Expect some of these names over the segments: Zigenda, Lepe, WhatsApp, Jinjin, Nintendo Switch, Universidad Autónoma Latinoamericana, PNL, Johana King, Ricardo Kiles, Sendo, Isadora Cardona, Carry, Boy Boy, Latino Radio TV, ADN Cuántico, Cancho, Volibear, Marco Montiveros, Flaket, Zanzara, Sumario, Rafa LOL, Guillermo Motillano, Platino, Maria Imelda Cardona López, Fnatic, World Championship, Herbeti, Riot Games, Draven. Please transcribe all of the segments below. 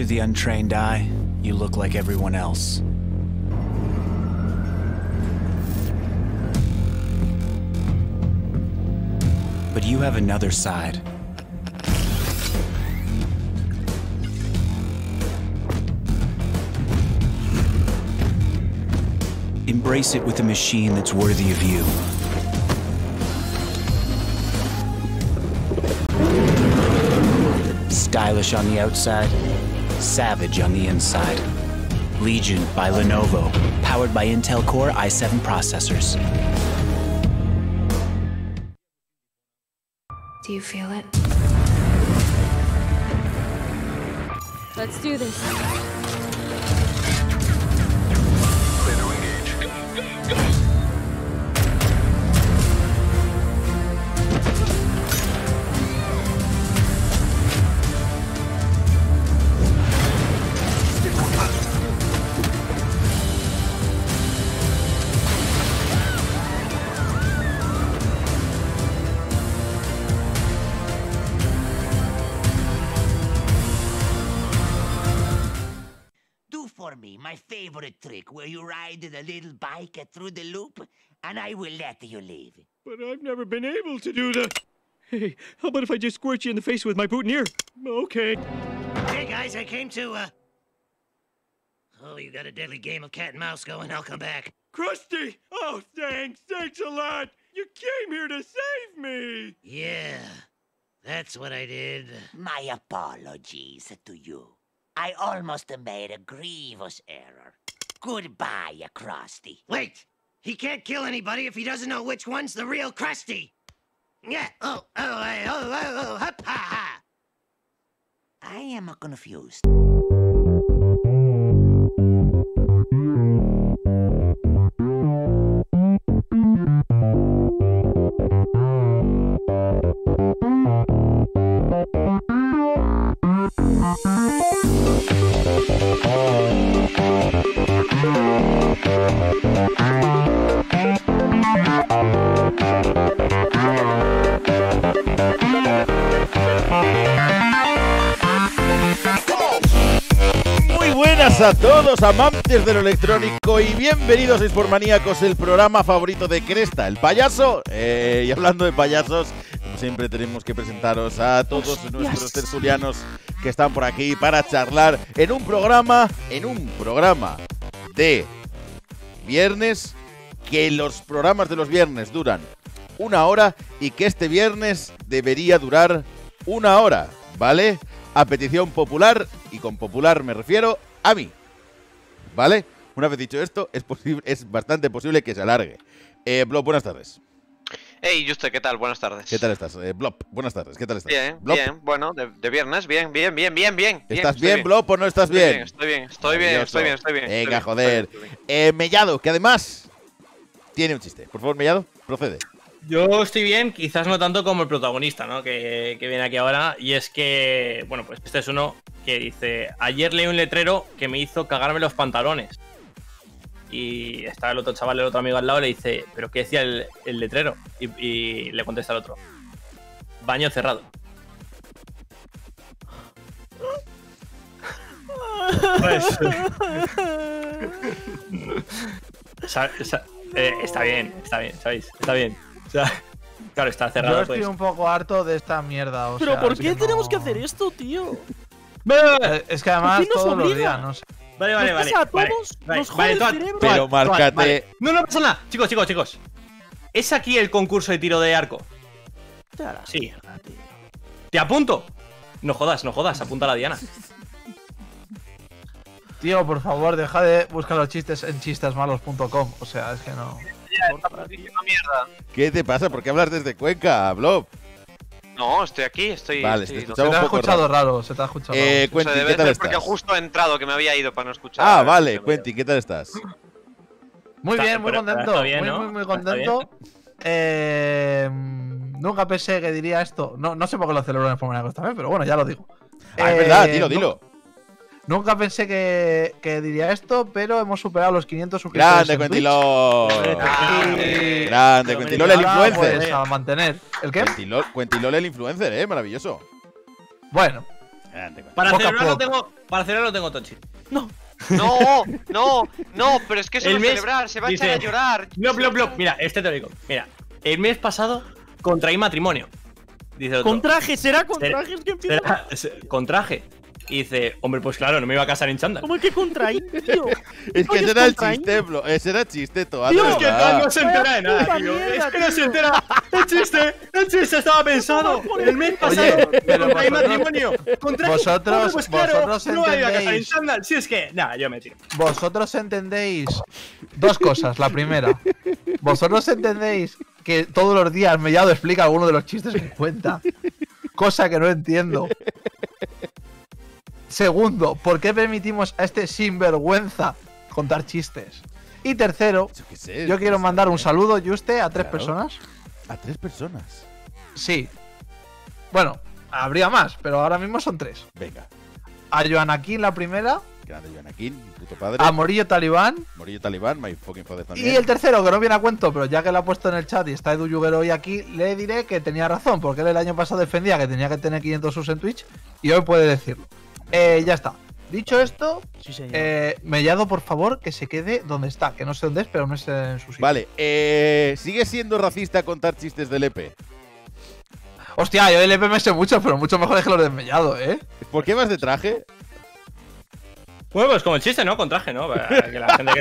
To the untrained eye, you look like everyone else. But you have another side. Embrace it with a machine that's worthy of you. Stylish on the outside, savage on the inside. Legion by Lenovo, powered by Intel Core i7 processors. Do you feel it? Let's do this. My favorite trick, where you ride the little bike through the loop, and I will let you leave. But I've never been able to do that. Hey, how about if I just squirt you in the face with my boutonniere? Okay. Hey guys, I came to, oh, you got a deadly game of cat and mouse going, I'll come back. Krusty! Oh, thanks a lot! You came here to save me! Yeah, that's what I did. My apologies to you. I almost made a grievous error. Goodbye, Krusty. Wait! He can't kill anybody if he doesn't know which one's the real Krusty! Yeah, hup, ha, ha! I am confused. Muy buenas a todos, amantes de lo electrónico, y bienvenidos a Esportmaníacos, el programa favorito de Cresta, el payaso. Y hablando de payasos, como siempre tenemos que presentaros a todos nuestros tertulianos que están por aquí para charlar en un programa de viernes, que los programas de los viernes duran una hora y que este viernes debería durar una hora, ¿vale? A petición popular, y con popular me refiero a mí, ¿vale? Una vez dicho esto, es bastante posible que se alargue. Blob, buenas tardes. Hey, Yuste, ¿qué tal? Buenas tardes. ¿Qué tal estás? Blob, buenas tardes. ¿Qué tal estás? Bien, Blob. Bien, bueno, de viernes, bien. ¿Estás bien, Blob, o no estás bien? Estoy bien. Venga, joder. Mellado, que además tiene un chiste. Por favor, Mellado, procede. Yo estoy bien, quizás no tanto como el protagonista, ¿no? Que viene aquí ahora. Y es que, bueno, pues este es uno que dice: ayer leí un letrero que me hizo cagarme los pantalones. Y está el otro chaval, el otro amigo al lado, le dice: ¿pero qué decía el letrero? Y le contesta el otro: baño cerrado. Pues, está bien, ¿sabéis? Está bien. O sea, claro, está cerrado. Yo estoy un poco harto de esta mierda. Pero ¿por qué tenemos que hacer esto, tío? Es que además todos los días, no sé. Vale. Pero márcate. Vale. No pasa nada. Chicos. ¿Es aquí el concurso de tiro de arco? Sí. Te apunto. No jodas. Apunta a la Diana. Tío, por favor, deja de buscar los chistes en chistesmalos.com. O sea, es que no. ¿Qué te pasa? ¿Por qué hablas desde Cuenca, Blob? No, estoy aquí, estoy... Vale, se te ha escuchado raro. Quentin, ¿qué tal estás? Porque justo he entrado, que me había ido para no escuchar. Ah, vale, Quentin, ¿qué tal estás? Muy bien, muy contento, muy contento. Nunca pensé que diría esto. No sé por qué lo celebran en Formaneacos también, pero bueno, ya lo digo. Ah, es verdad, dilo. Nunca pensé que diría esto, pero hemos superado los 500 suscriptores. ¡Grande, Quentilol! ¡Grande, Quentilol, el influencer! Pues, a mantener. ¿El qué? Quentilol, el influencer, maravilloso. Bueno, Para celebrar no tengo Tochi. No. No, no, no, pero es que eso no es celebrar, se va a echar a llorar. No, blop, blop. Mira, este te lo digo. Mira, el mes pasado contraí matrimonio. Dice otro. Contraje, será contraje el que empieza. Contraje. Y dice, hombre, pues claro, no me iba a casar en chándal. ¿Cómo es que contraí, tío? Es que ese era el chiste, bro. Ese era el chiste, todo. Es que no se entera de nada, tío. Es que no se entera. El chiste estaba pensado. El mes pasado, contraí matrimonio. Contraje. Pues claro, no me iba a casar en chándal. Si es que, nada, yo me tiro. Vosotros entendéis dos cosas. La primera, vosotros entendéis que todos los días Mellado explica alguno de los chistes que cuenta. Cosa que no entiendo. Segundo, ¿por qué permitimos a este sinvergüenza contar chistes? Y tercero, yo quiero mandar un saludo, Yuste, a 3 personas. ¿A 3 personas? Sí. Bueno, habría más, pero ahora mismo son 3. Venga. A Johana King, la primera. Grande Johana King, puto padre. A Morillo Talibán. Morillo Talibán, my fucking father también. Y el tercero, que no viene a cuento, pero ya que lo ha puesto en el chat y está Edu Yuguero hoy aquí, le diré que tenía razón, porque él el año pasado defendía que tenía que tener 500 subs en Twitch y hoy puede decirlo. Ya está. Dicho esto, sí, señor. Mellado, por favor, que se quede donde está. Que no sé dónde es, pero no es en su sitio. Vale, ¿sigue siendo racista contar chistes del Lepe? Hostia, yo del Lepe me sé mucho, pero mucho mejor es que los de Mellado, ¿eh? ¿Por qué vas de traje? Bueno, pues como el chiste, ¿no? Con traje, ¿no? Para que la gente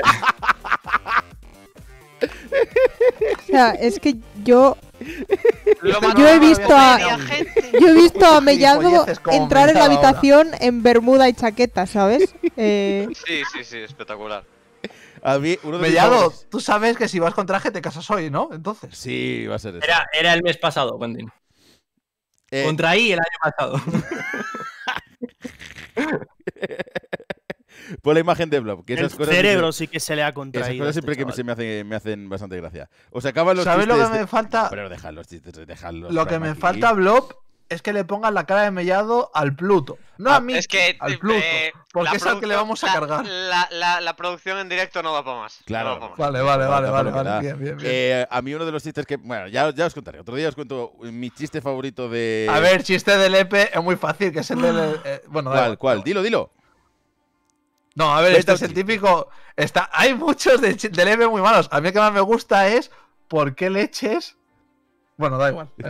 O sea, es que yo… Yo he visto a Mellado entrar en la habitación en bermuda y chaqueta, ¿sabes? Sí, sí, sí, espectacular. A mí, Mellado, tú sabes que si vas con traje te casas hoy, ¿no? Entonces… Sí, va a ser eso. Era el mes pasado, Quentin. Contraí el año pasado. Por la imagen de Blob, que esas cosas… El cerebro sí que se le ha contraído. Esas cosas siempre que me hacen bastante gracia. O sea, acaban los chistes… ¿Sabes lo que me falta? Pero dejad los chistes, dejadlos. Lo que me falta, Blob, es que le pongan la cara de Mellado al Pluto. No a mí, al Pluto. Porque es al que le vamos a cargar. La producción en directo no va para más. Claro. Vale. Bien. A mí uno de los chistes que… Bueno, ya os contaré. Otro día os cuento mi chiste favorito de… A ver, chiste de Lepe es muy fácil, que es el del… Bueno, ¿Cuál? Dilo. No, a ver, este es el típico… Hay muchos de Lepe muy malos. A mí el que más me gusta es… ¿Por qué leches? Bueno, da igual. No.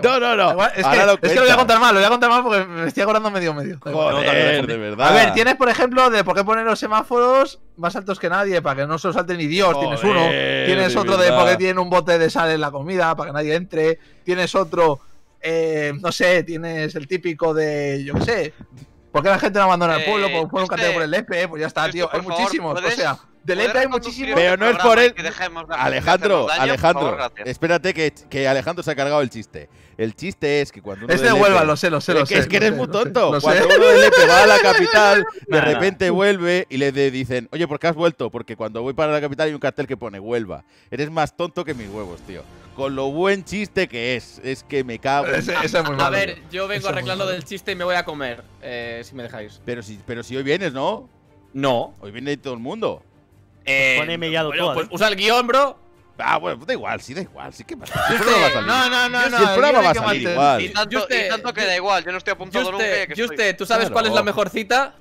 Es que lo voy a contar mal. Lo voy a contar mal porque me estoy acordando medio. Joder, de verdad. A ver, tienes, por ejemplo, de por qué poner los semáforos más altos que nadie para que no se los salte ni Dios. Joder, tienes uno. Tienes otro de por qué tiene un bote de sal en la comida para que nadie entre. Tienes otro… no sé, tienes el típico de… Yo qué sé… ¿Por qué la gente no abandona el pueblo? Por un cateo por el Lepe, pues ya está, tío. Hay muchísimos. O sea, de Lepe hay muchísimos. Pero no es por él. Alejandro. Espérate que Alejandro se ha cargado el chiste. El chiste es que cuando uno… Es de Huelva, lo sé. Es que eres muy tonto. Cuando uno de Lepe va a la capital, de repente vuelve y le dicen, oye, ¿por qué has vuelto? Porque cuando voy para la capital hay un cartel que pone Huelva. Eres más tonto que mis huevos, tío. Con lo buen chiste que es que me cago. Ese es muy malo. A ver, yo vengo arreglando del chiste y me voy a comer, si me dejáis. Pero si hoy vienes, ¿no? No. Hoy viene todo el mundo. Pone Mellado todo. Pues usa el guión, bro. Ah, bueno, da igual, sí que pasa. No. Si el programa va a salir igual. Y tanto que da igual, yo no estoy apuntado nunca. Yuste, ¿tú sabes cuál es la mejor cita?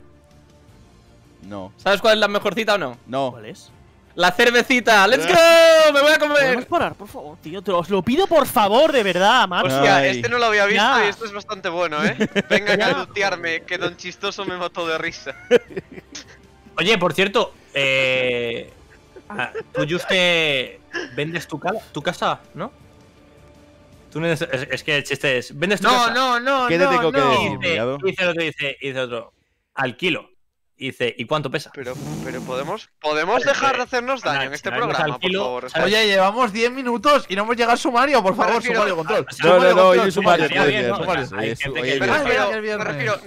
No. ¿Sabes cuál es la mejor cita o no? No. ¿Cuál es? La cervecita, let's go, me voy a comer. ¿Podemos parar, por favor, tío? Os lo pido, por favor, de verdad, macho. Hostia, este no lo había visto y esto es bastante bueno, ¿eh? Venga a cadutearme, que Don Chistoso me mató de risa. Oye, por cierto, tú, Yuste, vendes tu casa, ¿no? Tú no es que el chiste es… ¿Vendes tu casa? No. ¿Qué te tengo que decir? Dice lo que dice otro. Alquilo. Y dice, ¿y cuánto pesa? Pero podemos dejar de hacernos daño en este programa, por favor. Oye, llevamos 10 minutos y no hemos llegado al sumario, por favor, Sumario Control. No, Sumario. Me refiero,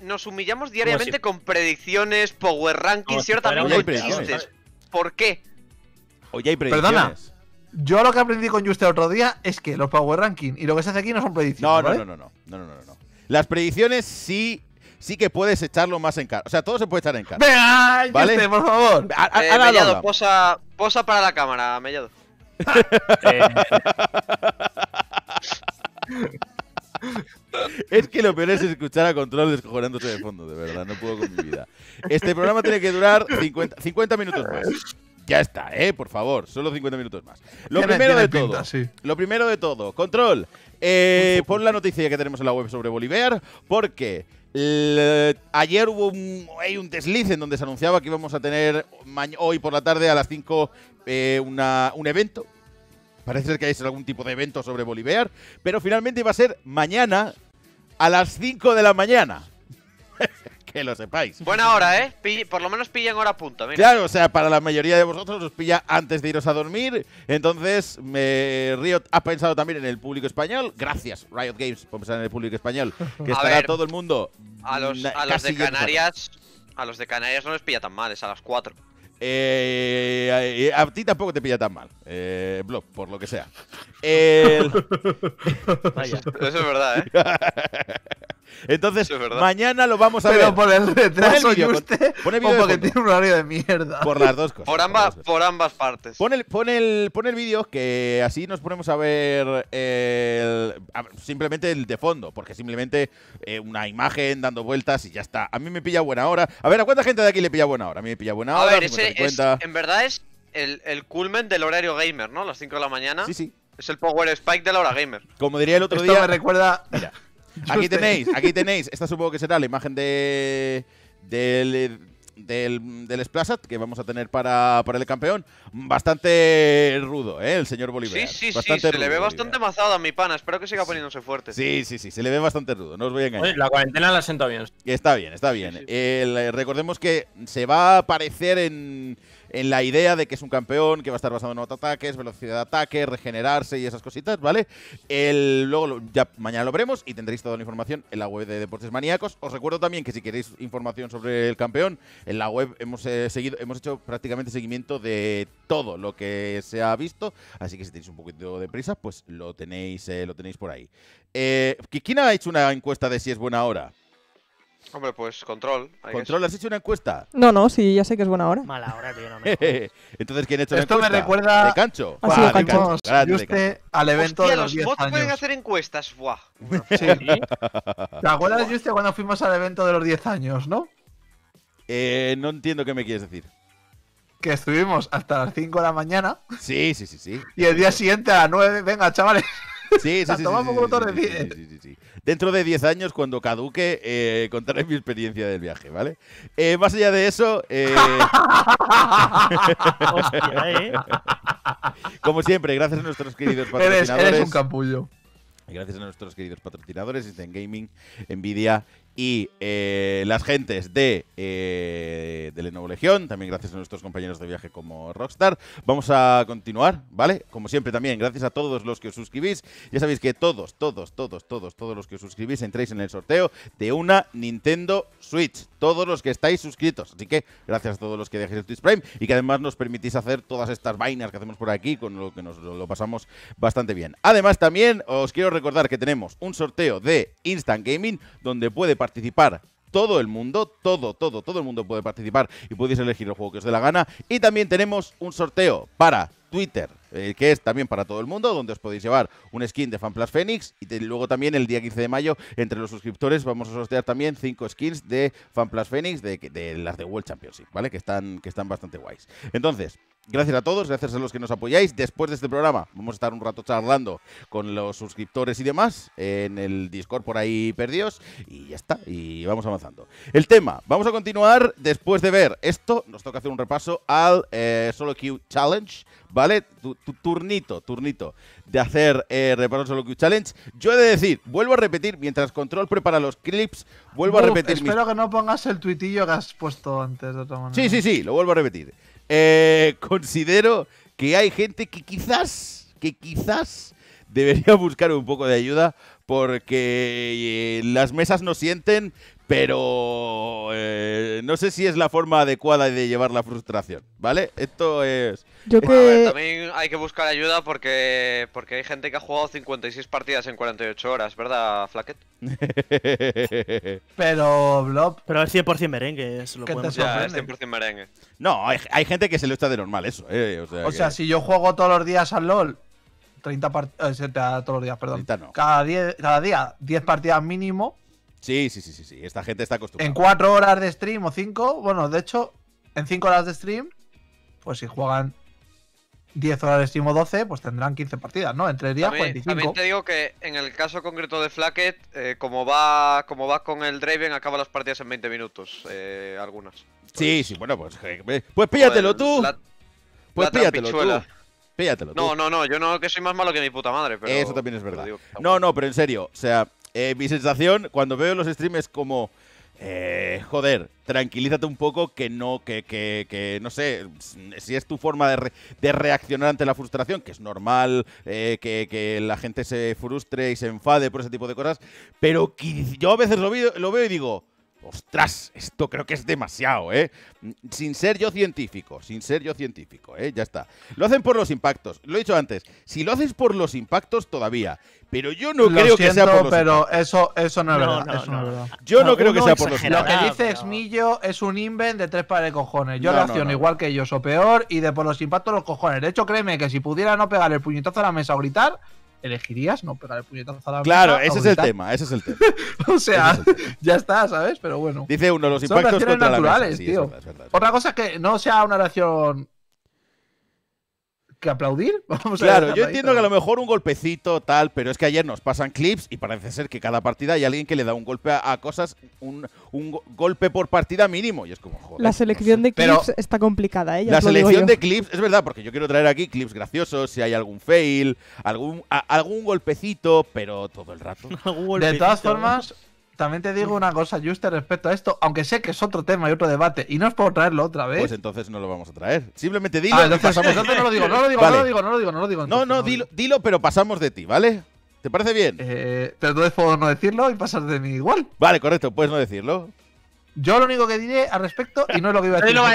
nos humillamos diariamente con predicciones, power rankings y ahora también con chistes. ¿Por qué? Oye, hay predicciones. Perdona. Yo lo que aprendí con Juste otro día es que los power rankings y lo que se hace aquí no son predicciones. No. Las predicciones sí… Sí que puedes echarlo más en cara. O sea, todo se puede echar en cara. ¡Venga! ¿Vale? Yuste, por favor. Mellado, posa para la cámara, Mellado. Es que lo peor es escuchar a Control descojonándose de fondo, de verdad, no puedo con mi vida. Este programa tiene que durar 50 minutos más. Ya está, por favor, solo 50 minutos más. Lo primero de todo, Control, pon la noticia que tenemos en la web sobre Volibear, porque ayer hubo un desliz en donde se anunciaba que íbamos a tener hoy por la tarde a las 5 un evento. Parece ser que hay algún tipo de evento sobre Volibear, pero finalmente iba a ser mañana a las 5 de la mañana. Que lo sepáis. Buena hora, ¿eh? Por lo menos pillan hora punta, mira. Claro, o sea, para la mayoría de vosotros os pilla antes de iros a dormir. Entonces, Riot ha pensado también en el público español. Gracias, Riot Games, por pensar en el público español. Que estará todo el mundo. A los de Canarias no les pilla tan mal, es a las 4. A ti tampoco te pilla tan mal, Blob, por lo que sea. Vaya, eso es verdad, ¿eh? Entonces, mañana lo vamos a ver. Pero por el retraso, Yuste, o porque tiene un horario de mierda. Por las dos cosas. Por ambas partes. Pon el vídeo, que así nos ponemos a ver simplemente el de fondo, porque simplemente una imagen dando vueltas y ya está. A mí me pilla buena hora. A ver, ¿a cuánta gente de aquí le pilla buena hora? A mí me pilla buena hora. A ver, en verdad es el culmen del horario gamer, ¿no? Las 5 de la mañana. Sí, sí. Es el power spike de la hora gamer. Como diría el otro día… Esto me recuerda… Mira. Aquí tenéis. Esta supongo que será la imagen del Splashat que vamos a tener para el campeón. Bastante rudo, ¿eh? El señor Volibear. Sí, sí, bastante rudo, se le ve bastante mazado a mi pana. Espero que siga poniéndose fuerte. Sí, sí, sí. Se le ve bastante rudo. No os voy a engañar. Oye, la cuarentena la sienta bien. Está bien, está bien. Sí, sí. Recordemos que se va a aparecer en la idea de que es un campeón, que va a estar basado en autoataques, velocidad de ataque, regenerarse y esas cositas, ¿vale? Luego ya mañana lo veremos y tendréis toda la información en la web de Deportes Maníacos. Os recuerdo también que si queréis información sobre el campeón, en la web hemos hecho prácticamente seguimiento de todo lo que se ha visto, así que si tenéis un poquito de prisa, pues lo tenéis por ahí. ¿Quién ha hecho una encuesta de si es buena hora? Hombre, pues Control. ¿Control, has hecho una encuesta? No, sí, ya sé que es buena hora. Mala hora, tío, no me jodas. Entonces, ¿quién ha hecho esto? Esto me recuerda… ¿De Cancho? Ah, sí, de Cancho. Yuste al evento… Hostia, de los 10 bots años. Pueden hacer encuestas, buah. Bueno, sí. ¿Te acuerdas, Yuste, cuando fuimos al evento de los 10 años, no? No entiendo qué me quieres decir. Que estuvimos hasta las 5 de la mañana. Sí, sí, sí, sí. Y el día siguiente a las 9, venga, chavales… Sí, sí, sí, sí. Dentro de 10 años, cuando caduque, contaré mi experiencia del viaje, ¿vale? Más allá de eso… Hostia, como siempre, gracias a nuestros queridos patrocinadores… Eres un capullo. Gracias a nuestros queridos patrocinadores, Instant Gaming, Nvidia… Y las gentes de Lenovo Legión, también gracias a nuestros compañeros de viaje como Rockstar. Vamos a continuar, ¿vale? Como siempre también, gracias a todos los que os suscribís. Ya sabéis que todos los que os suscribís entréis en el sorteo de una Nintendo Switch. Todos los que estáis suscritos. Así que gracias a todos los que dejéis el Twitch Prime y que además nos permitís hacer todas estas vainas que hacemos por aquí, con lo que nos lo pasamos bastante bien. Además también os quiero recordar que tenemos un sorteo de Instant Gaming donde puede participar todo el mundo, todo el mundo puede participar y podéis elegir el juego que os dé la gana. Y también tenemos un sorteo para Twitter, que es también para todo el mundo, donde os podéis llevar un skin de Fun Plus Phoenix y luego también el día 15 de mayo, entre los suscriptores, vamos a sortear también 5 skins de Fun Plus Phoenix, de las de World Championship, ¿vale? Que están bastante guays. Entonces… Gracias a todos, gracias a los que nos apoyáis. Después de este programa vamos a estar un rato charlando con los suscriptores y demás en el Discord por ahí perdidos y ya está, y vamos avanzando. El tema, vamos a continuar después de ver esto. Nos toca hacer un repaso al SoloQ Challenge, ¿vale? Tu turnito de hacer repaso al SoloQ Challenge. Yo he de decir, vuelvo a repetir, mientras Control prepara los clips, vuelvo a repetir… Espero que no pongas el tuitillo que has puesto antes de otra manera. Sí, sí, sí, lo vuelvo a repetir. Considero que hay gente que quizás debería buscar un poco de ayuda porque las mesas no sienten, pero no sé si es la forma adecuada de llevar la frustración, ¿vale? Esto es… Yo que… A ver, también hay que buscar ayuda porque hay gente que ha jugado 56 partidas en 48 horas, ¿verdad, Flaket? Pero, Blob… Pero es 100% merengue, eso lo podemos hacer. Ya, es 100% merengue. No, hay gente que se lo echa de normal eso, o sea, si yo juego todos los días al LoL… 30 partidas, todos los días, perdón. 30 no. Cada día 10 partidas mínimo. Sí. Esta gente está acostumbrada. En 4 horas de stream o 5, bueno, de hecho, en 5 horas de stream, pues si juegan 10 horas de stream o 12, pues tendrán 15 partidas, ¿no? Entre días, 45. También te digo que en el caso concreto de Flaket, como va con el Draven, acaba las partidas en 20 minutos, algunas. Pues, sí, bueno, pues píllatelo tú. Pues píllatelo tú. Píllatelo tú. No, yo no, que soy más malo que mi puta madre. Pero eso también es verdad. No, pero en serio, o sea, mi sensación cuando veo los streams es como… joder, tranquilízate un poco, que no, que no sé, si es tu forma de reaccionar ante la frustración, que es normal que la gente se frustre y se enfade por ese tipo de cosas, pero que yo a veces lo veo y digo, ostras, esto creo que es demasiado, sin ser yo científico, ya está. Lo hacen por los impactos, lo he dicho antes, si lo haces por los impactos todavía, pero yo no creo que sea por los impactos. Pero eso no es verdad. Yo no creo que sea por los impactos. Lo que dice Smillo es un invent de tres pares de cojones. Yo reacciono igual que ellos o peor, y de por los impactos los cojones. De hecho, créeme que si pudiera no pegar el puñetazo a la mesa o gritar… elegirías no pegar el puñetazo a la mesa. Claro, ese es el tema. O sea, ya está, ¿sabes? Pero bueno. Dice uno, los impactos son contra naturales, la mesa. Sí, tío. Es verdad. Otra cosa es que no sea una reacción… ¿que aplaudir? Vamos claro, a yo entiendo que a lo mejor un golpecito, tal, pero es que ayer nos pasan clips y parece ser que cada partida hay alguien que le da un golpe a cosas, un golpe por partida mínimo, y es como, joder. La selección de clips pero está complicada, ¿eh? Ya la selección de clips, es verdad, porque yo quiero traer aquí clips graciosos, si hay algún fail, algún golpecito, pero todo el rato. De todas formas… también te digo una cosa, Yuste, respecto a esto, aunque sé que es otro tema y otro debate, y no os puedo traerlo otra vez. Pues entonces no lo vamos a traer. Simplemente dilo. Entonces no lo digo. No, dilo, pero pasamos de ti, ¿vale? ¿Te parece bien? Pero entonces puedo no decirlo y pasar de mí igual. Vale, correcto, puedes no decirlo. Yo lo único que diré al respecto, y no es lo que iba a decir. No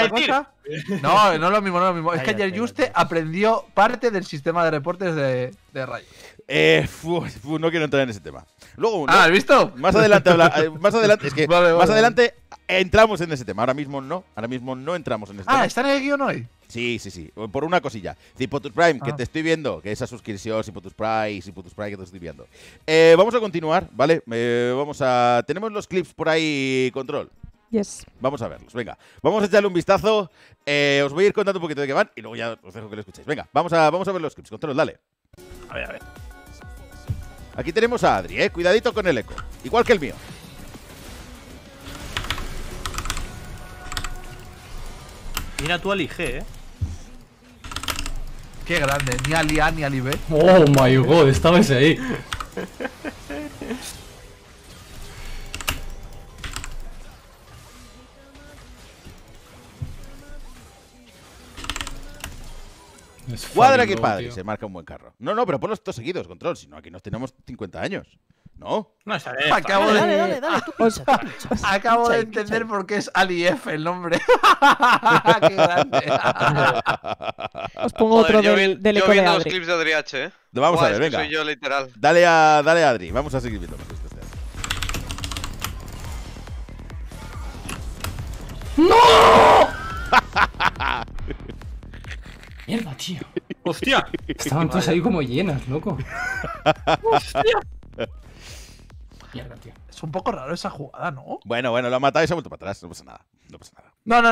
es lo mismo. Es que ayer Yuste aprendió parte del sistema de reportes de Riot. No quiero entrar en ese tema. Luego, ¿has visto? Más adelante entramos en ese tema. Ahora mismo no entramos en ese tema. ¿Está en el guión hoy? Sí. Por una cosilla. Cipotus Prime, que te estoy viendo. Que esa suscripción, Cipotus Prime, que te estoy viendo. Vamos a continuar, ¿vale? Tenemos los clips por ahí, Control. Yes. Vamos a verlos, venga. Vamos a echarle un vistazo. Os voy a ir contando un poquito de qué van y luego ya os dejo que lo escuchéis. Venga, vamos a ver los clips, Control, dale. A ver. Aquí tenemos a Adri, cuidadito con el eco, igual que el mío. Mira tú al IG, qué grande, ni al IA ni al IB. Oh my god, estaba ese ahí. Cuadra que padre, tío. Se marca un buen carro. No, pero ponlos todos seguidos, Control, si no aquí nos tenemos 50 años. No es Alef. Acabo de entender por qué es Alief el nombre. Qué grande. Os pongo otro del eco de Adri. Yo viendo los clips de Adri H, Vamos a ver, venga. Soy yo, literal. Dale a Adri, vamos a seguir viendo más esto. ¡No! Mierda, tío. ¡Hostia! Estaban todas ahí como llenas, loco. ¡Hostia! Mierda, tío. Es un poco raro esa jugada, ¿no? Bueno, lo ha matado y se ha vuelto para atrás. No pasa nada.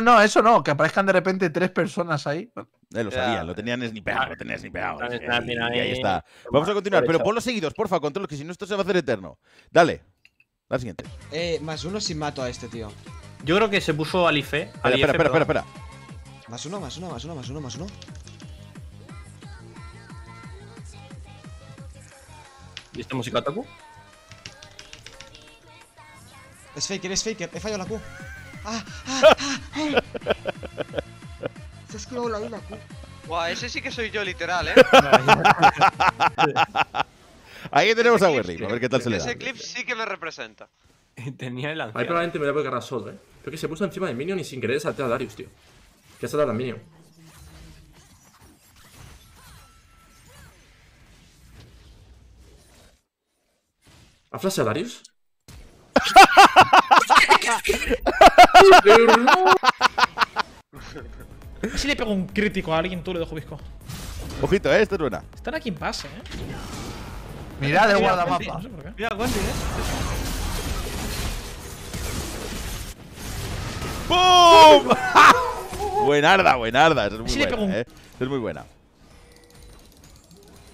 No, eso no. Que aparezcan de repente 3 personas ahí. Lo sabía, lo tenían snipeado. Y ahí está. Vamos a continuar, pero ponlos seguidos, porfa, Control, que si no esto se va a hacer eterno. Dale. La siguiente. +1 si mato a este tío. Yo creo que se puso Alife. Espera. +1. ¿Y esta música ataco? Es faker, he fallado la Q. Se ha esquivado la Q. Guau, ese sí que soy yo, literal, Ahí tenemos a Werly, a ver qué tal se le da. Ese clip sí que me representa. Tenía el anciano. Ahí probablemente me la voy a cargar solo, Creo que se puso encima de Minion y sin querer salté a Darius, tío. Ya se da la minion. ¿Ha flasheado a Darius? Si le pego un crítico a alguien, tú le dejo visco. Ojito, esta es buena. Están aquí en base, Mirad el guardamapa. Mira a Quentin, ¡Bum! Buenarda, buenarda. Eso es muy buena, Eso es muy buena.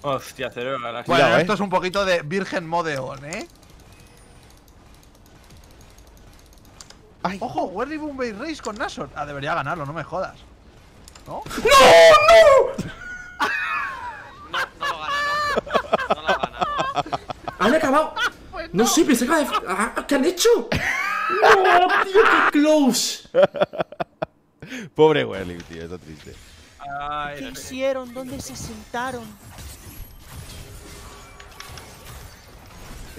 Hostia, cero. Bueno, cuidado, esto es un poquito de Virgen Modeón, Ay. Ojo, Werly Bombay Race con Nashor. Ah, debería ganarlo, no me jodas. ¿No? ¡No! ¡No! No lo gana, no. No lo gana. ¡Han acabado! Pues no sé, pensé que ¿qué han hecho? ¡No, tío, qué close! Pobre Werly, tío, está triste. Ay, ¿qué hicieron? ¿Dónde se sentaron?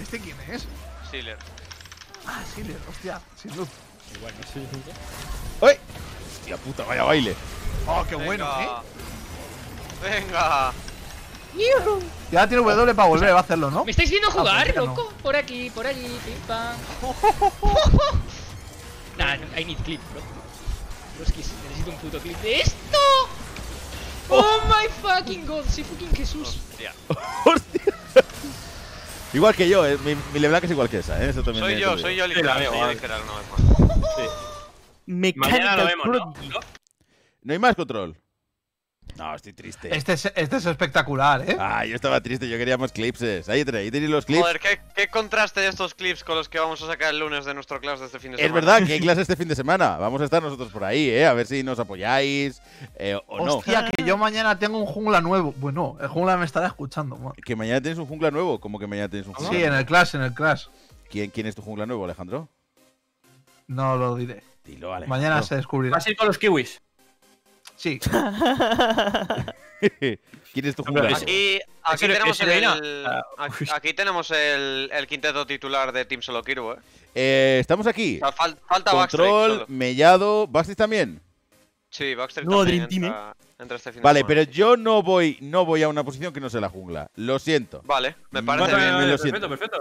¿Este quién es? Siler. Ah, Siler, hostia, sin luz. Igual que Siler. ¡Ay! Hostia puta, vaya baile. Oh, qué bueno, Venga. Ya tiene W para volver, va a hacerlo, ¿no? ¿Me estáis viendo jugar, loco? Por aquí, por allí, pim pam. Nah, I need clip, bro. Es que necesito un puto clip de esto. Oh my fucking god, soy fucking Jesús. Hostia. Hostia. Igual que yo, mi LeBlanc es igual que esa, Eso también soy yo literal, voy a literal una vez más. Sí. Mañana lo vemos, ¿no? No hay más control. No, estoy triste. Este es espectacular, Ah, yo estaba triste, yo quería más clips. Ahí tenéis los clips. Joder, ¿qué contraste de estos clips con los que vamos a sacar el lunes de nuestro clash de este fin de semana. Es verdad que hay clase este fin de semana. Vamos a estar nosotros por ahí, A ver si nos apoyáis o no. Hostia, que yo mañana tengo un jungla nuevo. Bueno, el jungla me estará escuchando. Man. ¿Que mañana tienes un jungla nuevo? ¿Cómo que mañana tienes un jungla nuevo? Sí, en el clash, ¿Quién es tu jungla nuevo, Alejandro? No lo diré. Dilo, Alejandro. Mañana se descubrirá. ¿Vas a ir con los kiwis? Sí. ¿Quién es tu jugador? Aquí tenemos el quinteto titular de Team SoloQ, estamos aquí. Falta Control, Mellado, Baxter también. Sí, Baxter también. Entra este fin de semana, pero yo no voy a una posición que no sea la jungla. Lo siento. Vale, me parece bien. Perfecto.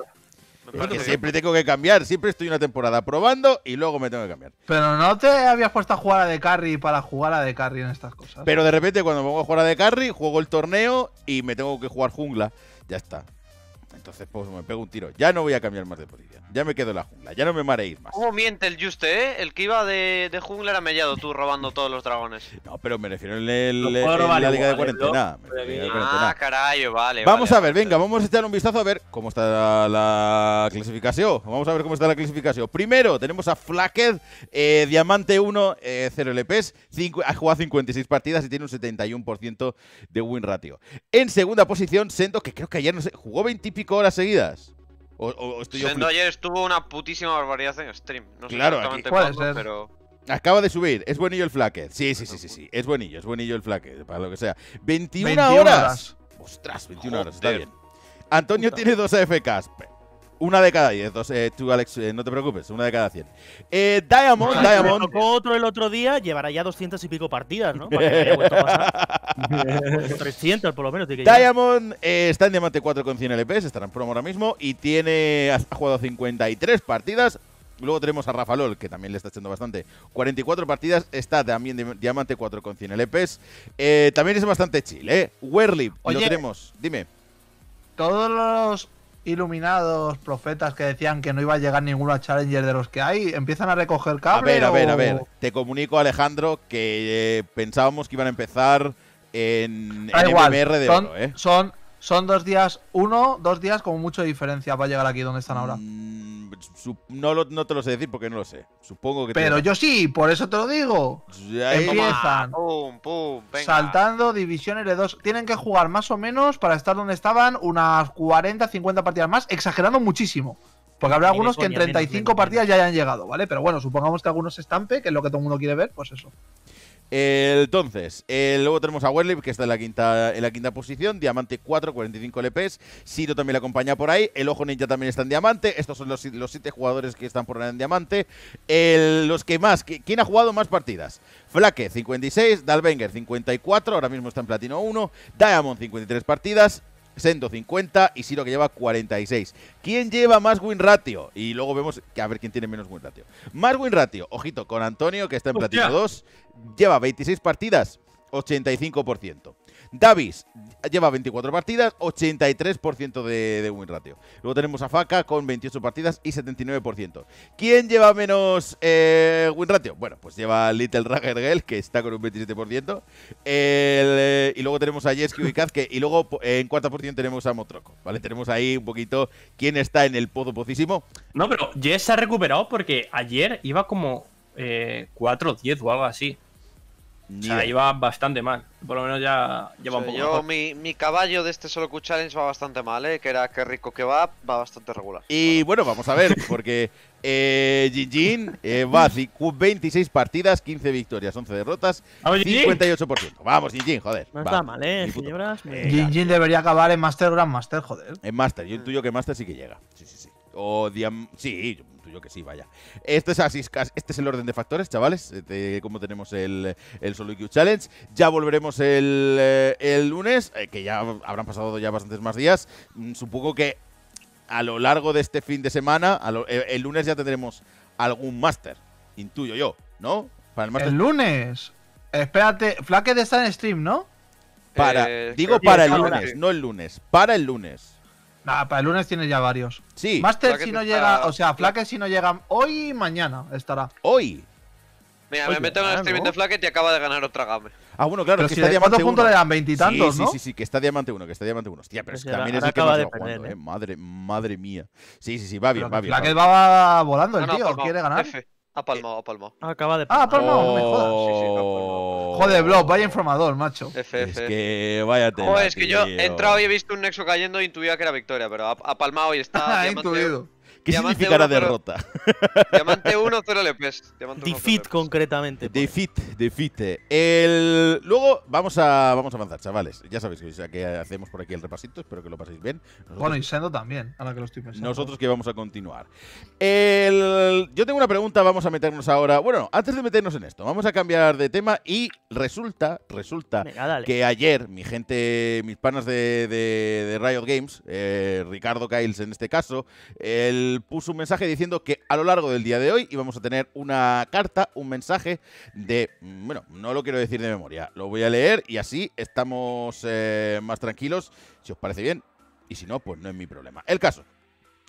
Porque siempre tengo que cambiar, siempre estoy una temporada probando y luego me tengo que cambiar. Pero no te habías puesto a jugar a de carry para jugar a de carry en estas cosas. Pero de repente cuando me pongo a jugar a de carry, juego el torneo y me tengo que jugar jungla. Ya está. Entonces pues me pego un tiro. Ya no voy a cambiar más de posición. Ya me quedo en la jungla, ya no me mareéis más. ¿Cómo miente el Yuste, El que iba de jungla era Mellado, tú robando todos los dragones. No, pero me refiero en la liga de cuarentena. Ah, caray, vale. Vamos a ver, venga, vamos a echar un vistazo a ver cómo está la clasificación. Vamos a ver cómo está la clasificación. Primero tenemos a Flaket, Diamante 1, 0 LPs, ha jugado 56 partidas y tiene un 71% de win ratio. En segunda posición, Sendo, que creo que ayer no sé, jugó 20 y pico horas seguidas. Sendo ayer estuvo una putísima barbaridad en stream. No sé exactamente cuándo, pero... Acaba de subir. Es buenillo el Flaket. Sí. Es buenillo el Flaket, para lo que sea. 21 horas. Ostras, 21 horas. Está bien. Antonio tiene 2 AFKs. Una de cada 10. Tú, Alex, no te preocupes. Una de cada 100. Diamond. Otro el otro día llevará ya 200 y pico partidas, ¿no? Para que me haya vuelto a pasar. 300 por lo menos. Diamond está en Diamante 4 con 100 LPs. Estará en promo ahora mismo. Y ha jugado 53 partidas. Luego tenemos a Rafa Lol, que también le está echando bastante. 44 partidas. Está también en Diamante 4 con 100 LPs. También es bastante chill, Werly, lo tenemos. Dime. Todos los iluminados profetas que decían que no iba a llegar ninguno a Challenger de los que hay, ¿empiezan a recoger cable? A ver. Te comunico, Alejandro, que pensábamos que iban a empezar en MMR de oro, Son 2 días, 1, 2 días como mucho de diferencia para llegar aquí donde están ahora. No te lo sé decir porque no lo sé. Supongo que… Pero yo sí, por eso te lo digo. Empiezan saltando división R2. Tienen que jugar más o menos para estar donde estaban unas 40, 50 partidas más, exagerando muchísimo. Porque habrá algunos que en 35 partidas ya hayan llegado, ¿vale? Pero bueno, supongamos que algunos se estampe, que es lo que todo el mundo quiere ver, pues eso. Entonces, luego tenemos a Werly, que está en la quinta posición, Diamante 4, 45 LPs. Siro también la acompaña por ahí. El Ojo Ninja también está en Diamante. Estos son los 7 jugadores que están por ahí en Diamante. Los que más, ¿quién ha jugado más partidas? Flaket, 56, Dalvenger, 54, ahora mismo está en Platino 1, Diamond, 53 partidas, Sendo, 50 y Siro, que lleva 46. ¿Quién lleva más win ratio? Y luego vemos a ver quién tiene menos win ratio. Más win ratio, ojito, con Antonio, que está en Platino 2, lleva 26 partidas, 85%. Davis lleva 24 partidas, 83% de win ratio. Luego tenemos a Faka con 28 partidas y 79%. ¿Quién lleva menos win ratio? Bueno, pues lleva Little Ragger Girl, que está con un 27%. Y luego tenemos a Jesky y Kazke. Y luego en cuarta posición tenemos a Motroco. ¿Vale? Tenemos ahí un poquito quién está en el pozo pozísimo. No, pero Jess se ha recuperado porque ayer iba como 4-10 o algo así. O sea, iba bastante mal. Por lo menos ya lleva un poco mejor. Mi caballo de este SoloQ Challenge va bastante mal, que era qué rico que va bastante regular. Y bueno, vamos a ver, porque Jinjin va 26 partidas, 15 victorias, 11 derrotas, 58%. Vamos, Jinjin, joder. No está mal, señoras. Jinjin debería acabar en Master, Grand Master, joder. En Master, yo intuyo que Master sí que llega. Sí, sí, sí. O Diamante. Sí, yo intuyo que sí, vaya. Esto es así, este es el orden de factores, chavales, de cómo tenemos el SoloQ Challenge. Ya volveremos el lunes, que ya habrán pasado ya bastantes más días. Supongo que a lo largo de este fin de semana, el lunes ya tendremos algún máster, intuyo yo, ¿no? Para el, lunes. Espérate, Flaket está en stream, ¿no? Digo para el lunes, no el lunes, para el lunes. Nada, para el lunes tienes ya varios. Sí. Master Flaket si no llega, o sea, Flaket si no llega hoy, mañana estará. Hoy. Mira, me meto en el streaming de Flaket y acaba de ganar otra game. Ah, bueno, claro, pero que si está Diamante 1. ¿Cuántos puntos le dan? Veintitantos, sí, ¿no? Sí, sí, sí, que está Diamante 1, que está Diamante 1. Hostia, pero es que también es el que más va jugando, Madre mía. Sí, sí, sí, va bien, va bien. Flaket va volando, el tío, quiere ganar. Ha palmado, ha palmado. Acaba de palmar. Ah, ha palmado, me jodas. Sí, sí, ha palmado. Joder, Blob, vaya informador, macho. Es que vaya tela. Joder, es que yo he entrado y he visto un nexo cayendo e intuía que era victoria, pero ha palmado y está. Ha intuido. ¿Qué significará derrota? Diamante 1, 0 LPs. Defeat, concretamente. Defeat, defeat. Luego vamos a avanzar, chavales. Ya sabéis que hacemos por aquí el repasito. Espero que lo paséis bien. Bueno, y Sendo también, ahora que lo estoy pensando. Nosotros que vamos a continuar. Yo tengo una pregunta, vamos a meternos ahora. Bueno, antes de meternos en esto, vamos a cambiar de tema. Y resulta que ayer mi gente, mis panas de Riot Games, Ricardo Kiles en este caso, él puso un mensaje diciendo que a lo largo del día de hoy íbamos a tener una carta, un mensaje de… Bueno, no lo quiero decir de memoria, lo voy a leer y así estamos más tranquilos, si os parece bien, y si no, pues no es mi problema. El caso…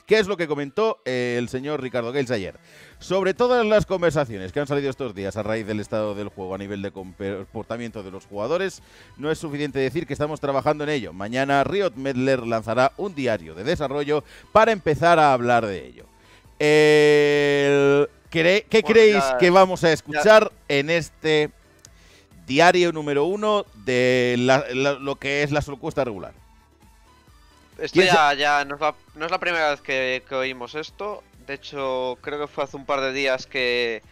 ¿Qué es lo que comentó el señor Ricardo Kiles ayer? Sobre todas las conversaciones que han salido estos días a raíz del estado del juego a nivel de comportamiento de los jugadores, no es suficiente decir que estamos trabajando en ello. Mañana Riot Medler lanzará un diario de desarrollo para empezar a hablar de ello. ¿Qué creéis que vamos a escuchar en este diario número 1 de lo que es la SoloQ regular? Esto ya no es la primera vez que oímos esto. De hecho, creo que fue hace un par de días que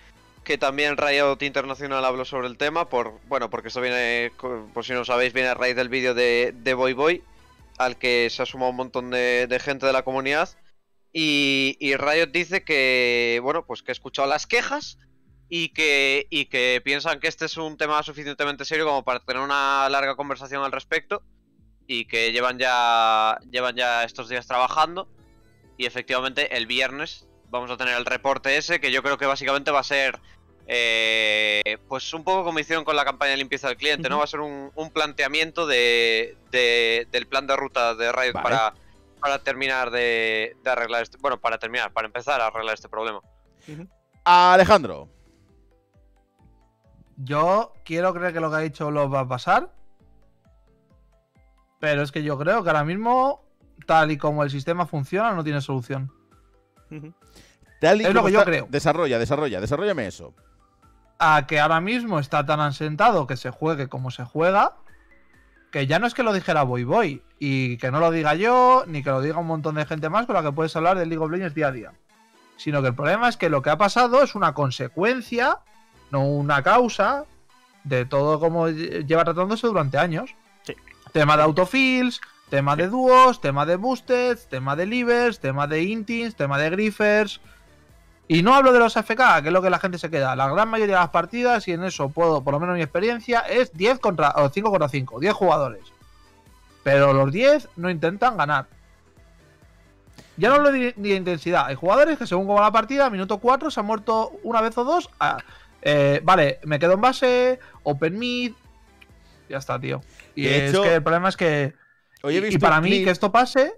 también Riot Internacional habló sobre el tema. Porque esto viene, por si no lo sabéis, viene a raíz del vídeo de Boy Boy, al que se ha sumado un montón de gente de la comunidad. Y Riot dice que, bueno, pues que ha escuchado las quejas y que piensan que este es un tema suficientemente serio como para tener una larga conversación al respecto. Y que llevan ya estos días trabajando. Y efectivamente el viernes vamos a tener el reporte ese, que yo creo que básicamente va a ser pues un poco como hicieron con la campaña de limpieza del cliente, ¿no? Va a ser un planteamiento del plan de ruta de Riot para terminar de arreglar este. Bueno, para empezar a arreglar este problema. Alejandro. Yo quiero creer que lo que ha dicho lo va a pasar. Pero es que yo creo que ahora mismo, tal y como el sistema funciona, no tiene solución. Tal y es como lo que yo creo. Desarróllame eso. A que ahora mismo está tan asentado que se juegue como se juega, que ya no es que lo dijera Boy Boy, y que no lo diga yo, ni que lo diga un montón de gente más con la que puedes hablar del League of Legends día a día. Sino que el problema es que lo que ha pasado es una consecuencia, no una causa, de todo como lleva tratándose durante años. Tema de autofills, tema de dúos, tema de boosteds, tema de livers, tema de intins, tema de griffers. Y no hablo de los AFK, que es lo que la gente se queda. La gran mayoría de las partidas, y en eso puedo, por lo menos mi experiencia, es 5 contra 5, 10 jugadores. Pero los 10 no intentan ganar. Ya no hablo ni de intensidad. Hay jugadores que según como la partida, minuto 4, se han muerto una vez o dos. Vale, me quedo en base, open mid. Ya está, tío. Y de hecho, es que el problema es que... Hoy he visto y para mí que esto pase